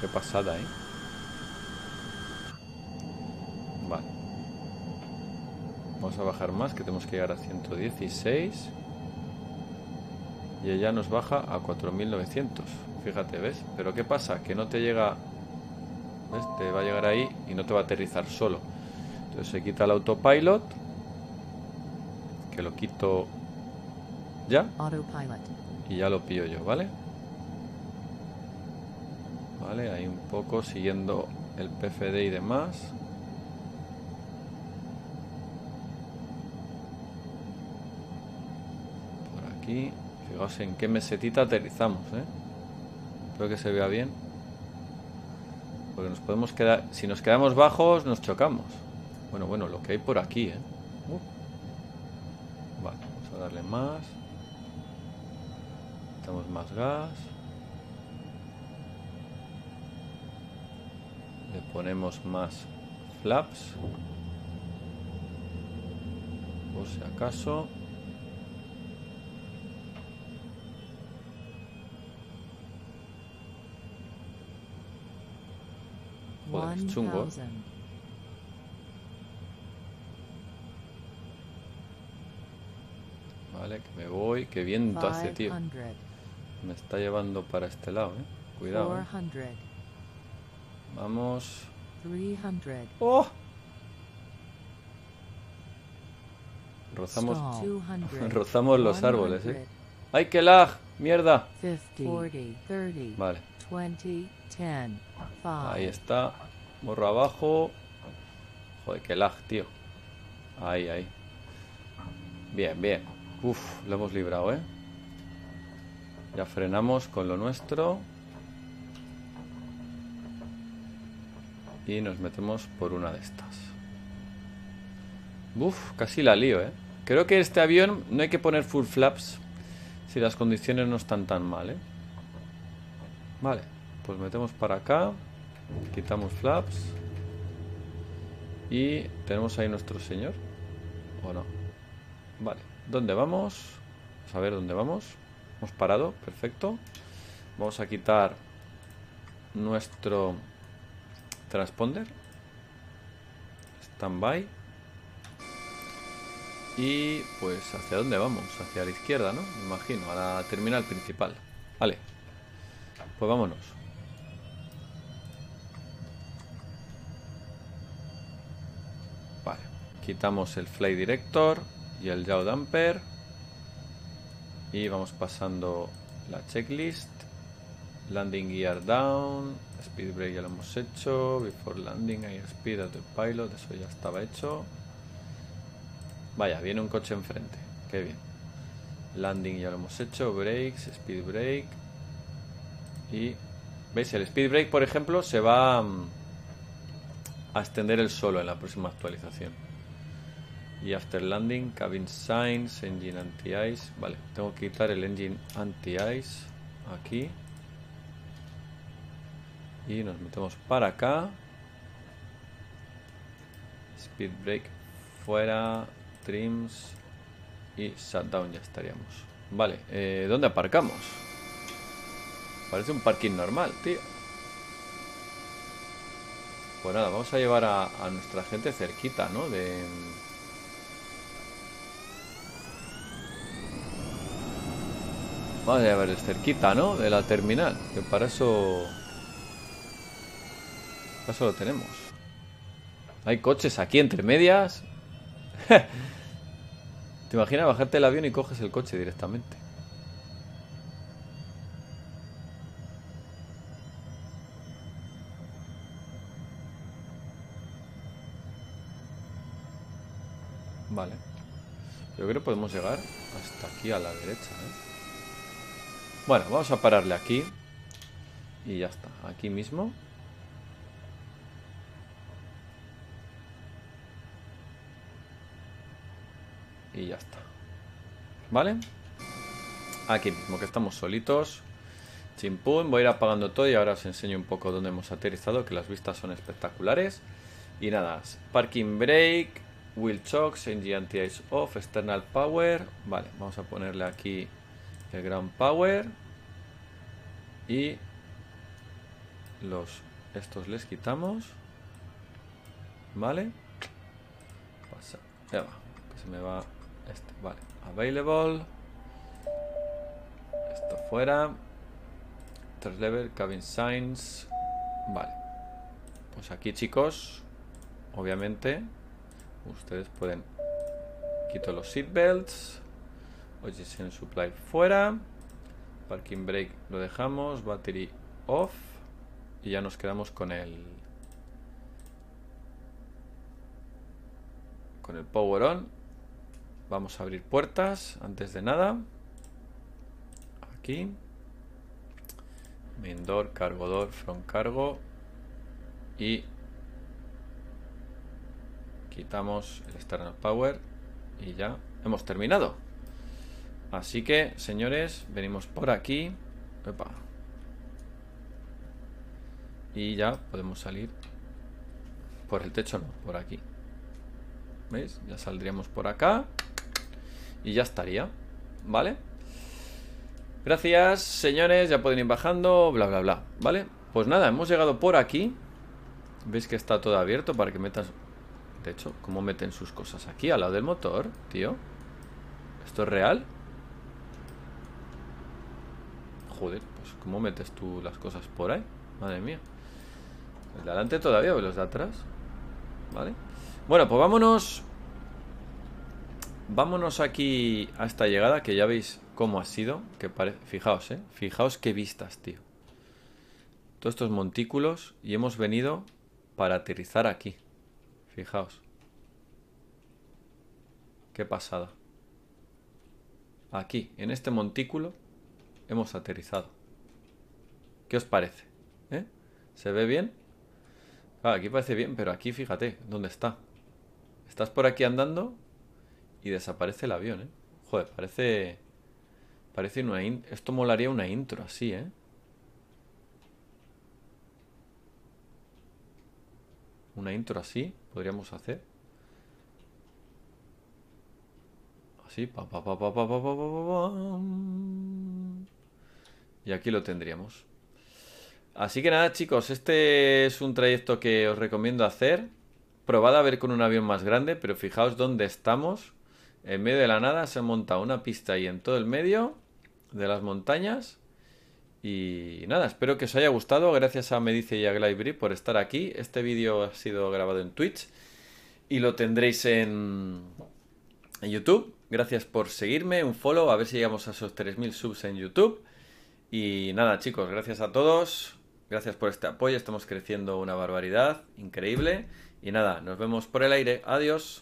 Qué pasada, eh. Vale. Vamos a bajar más, que tenemos que llegar a ciento dieciséis. Y ella nos baja a cuatro mil novecientos. Fíjate, ¿ves? Pero ¿qué pasa? Que no te llega... ¿Ves? Te va a llegar ahí y no te va a aterrizar solo. Entonces se quita el autopilot. Que lo quito ya. Autopilot. Y ya lo pillo yo, ¿vale? Vale, ahí un poco siguiendo el P F D y demás. Aquí, fijaos en qué mesetita aterrizamos, ¿eh? Espero que se vea bien, porque nos podemos quedar, si nos quedamos bajos nos chocamos. Bueno, bueno, lo que hay por aquí, ¿eh? Uh. Vale, vamos a darle más, damos más gas, le ponemos más flaps, por si acaso. Joder, es chungo. Vale, que me voy. Qué viento hace, tío. Me está llevando para este lado, eh. Cuidado, eh. Vamos. ¡Oh! Rozamos, rozamos los árboles, eh. ¡Ay, qué lag! ¡Mierda! Vale. Ahí está. Morro abajo. Joder, qué lag, tío. Ahí, ahí. Bien, bien. Uf, lo hemos librado, ¿eh? Ya frenamos con lo nuestro. Y nos metemos por una de estas. Uf, casi la lío, ¿eh? Creo que este avión no hay que poner full flaps si las condiciones no están tan mal, ¿eh? Vale, pues metemos para acá, quitamos flaps y tenemos ahí nuestro señor, ¿o no? Vale, ¿dónde vamos? Vamos a ver dónde vamos. Hemos parado, perfecto. Vamos a quitar nuestro transponder, standby, y pues hacia dónde vamos, hacia la izquierda, ¿no? Me imagino, a la terminal principal. Vale. Pues vámonos. Vale. Quitamos el Flight Director y el Yaw Damper. Y vamos pasando la checklist. Landing Gear Down. Speed Brake ya lo hemos hecho. Before Landing, Air Speed, Autopilot. Eso ya estaba hecho. Vaya, viene un coche enfrente. Qué bien. Landing ya lo hemos hecho. Brakes, Speed Brake. Y veis, el speed brake, por ejemplo, se va a, a extender el solo en la próxima actualización. Y after landing, cabin signs, engine anti-ice. Vale, tengo que quitar el engine anti-ice aquí. Y nos metemos para acá. Speed brake fuera, trims y shutdown, ya estaríamos. Vale, eh, ¿dónde aparcamos? Parece un parking normal, tío. Pues nada, vamos a llevar a, a nuestra gente cerquita, ¿no? De... Vamos a llevarles cerquita, ¿no? De la terminal, que para eso... Para eso lo tenemos. Hay coches aquí entre medias. ¿Te imaginas bajarte el avión y coges el coche directamente? Vale. Yo creo que podemos llegar hasta aquí a la derecha, ¿eh? Bueno, vamos a pararle aquí. Y ya está, aquí mismo. Y ya está. ¿Vale? Aquí mismo, que estamos solitos. Chimpum, voy a ir apagando todo y ahora os enseño un poco dónde hemos aterrizado, que las vistas son espectaculares. Y nada, parking brake, wheel chocks, engine anti-ice off, external power. Vale, vamos a ponerle aquí el ground power. Y los estos les quitamos. Vale. Pasa. Ya va. Que se me va... Este, vale, available. Esto fuera. Tres level, cabin signs. Vale. Pues aquí, chicos, obviamente ustedes pueden... Quito los seatbelts. Oxygen supply fuera. Parking brake lo dejamos. Battery off. Y ya nos quedamos con el... Con el power on. Vamos a abrir puertas antes de nada. Aquí. Main door, cargo door, front cargo. Y quitamos el external power. Y ya hemos terminado. Así que, señores, venimos por aquí. Epa. Y ya podemos salir. Por el techo no, por aquí. ¿Veis? Ya saldríamos por acá. Y ya estaría, ¿vale? Gracias, señores, ya pueden ir bajando, bla, bla, bla, ¿vale? Pues nada, hemos llegado por aquí. ¿Veis que está todo abierto para que metan... De hecho, ¿cómo meten sus cosas aquí al lado del motor, tío? ¿Esto es real? Joder, pues ¿cómo metes tú las cosas por ahí? Madre mía. ¿Los de adelante todavía o los de atrás? ¿Vale? Bueno, pues vámonos... Vámonos aquí a esta llegada, que ya veis cómo ha sido. Que pare... Fijaos, eh. Fijaos qué vistas, tío. Todos estos montículos. Y hemos venido para aterrizar aquí. Fijaos. Qué pasada. Aquí, en este montículo, hemos aterrizado. ¿Qué os parece? ¿Eh? ¿Se ve bien? Ah, aquí parece bien, pero aquí fíjate, ¿dónde está? Estás por aquí andando... Y desaparece el avión, ¿eh? Joder, parece... Parece una... In... Esto molaría una intro así, ¿eh? Una intro así podríamos hacer. Así, pa, pa, pa, pa, pa, pa, pa, pa, pa. Y aquí lo tendríamos. Así que nada, chicos, este es un trayecto que os recomiendo hacer. Probad a ver con un avión más grande, pero fijaos dónde estamos. En medio de la nada se monta una pista ahí en todo el medio de las montañas. Y nada, espero que os haya gustado. Gracias a Medice y a Glybri por estar aquí. Este vídeo ha sido grabado en Twitch y lo tendréis en, en YouTube. Gracias por seguirme, un follow, a ver si llegamos a esos tres mil subs en YouTube. Y nada, chicos, gracias a todos. Gracias por este apoyo. Estamos creciendo una barbaridad increíble. Y nada, nos vemos por el aire. Adiós.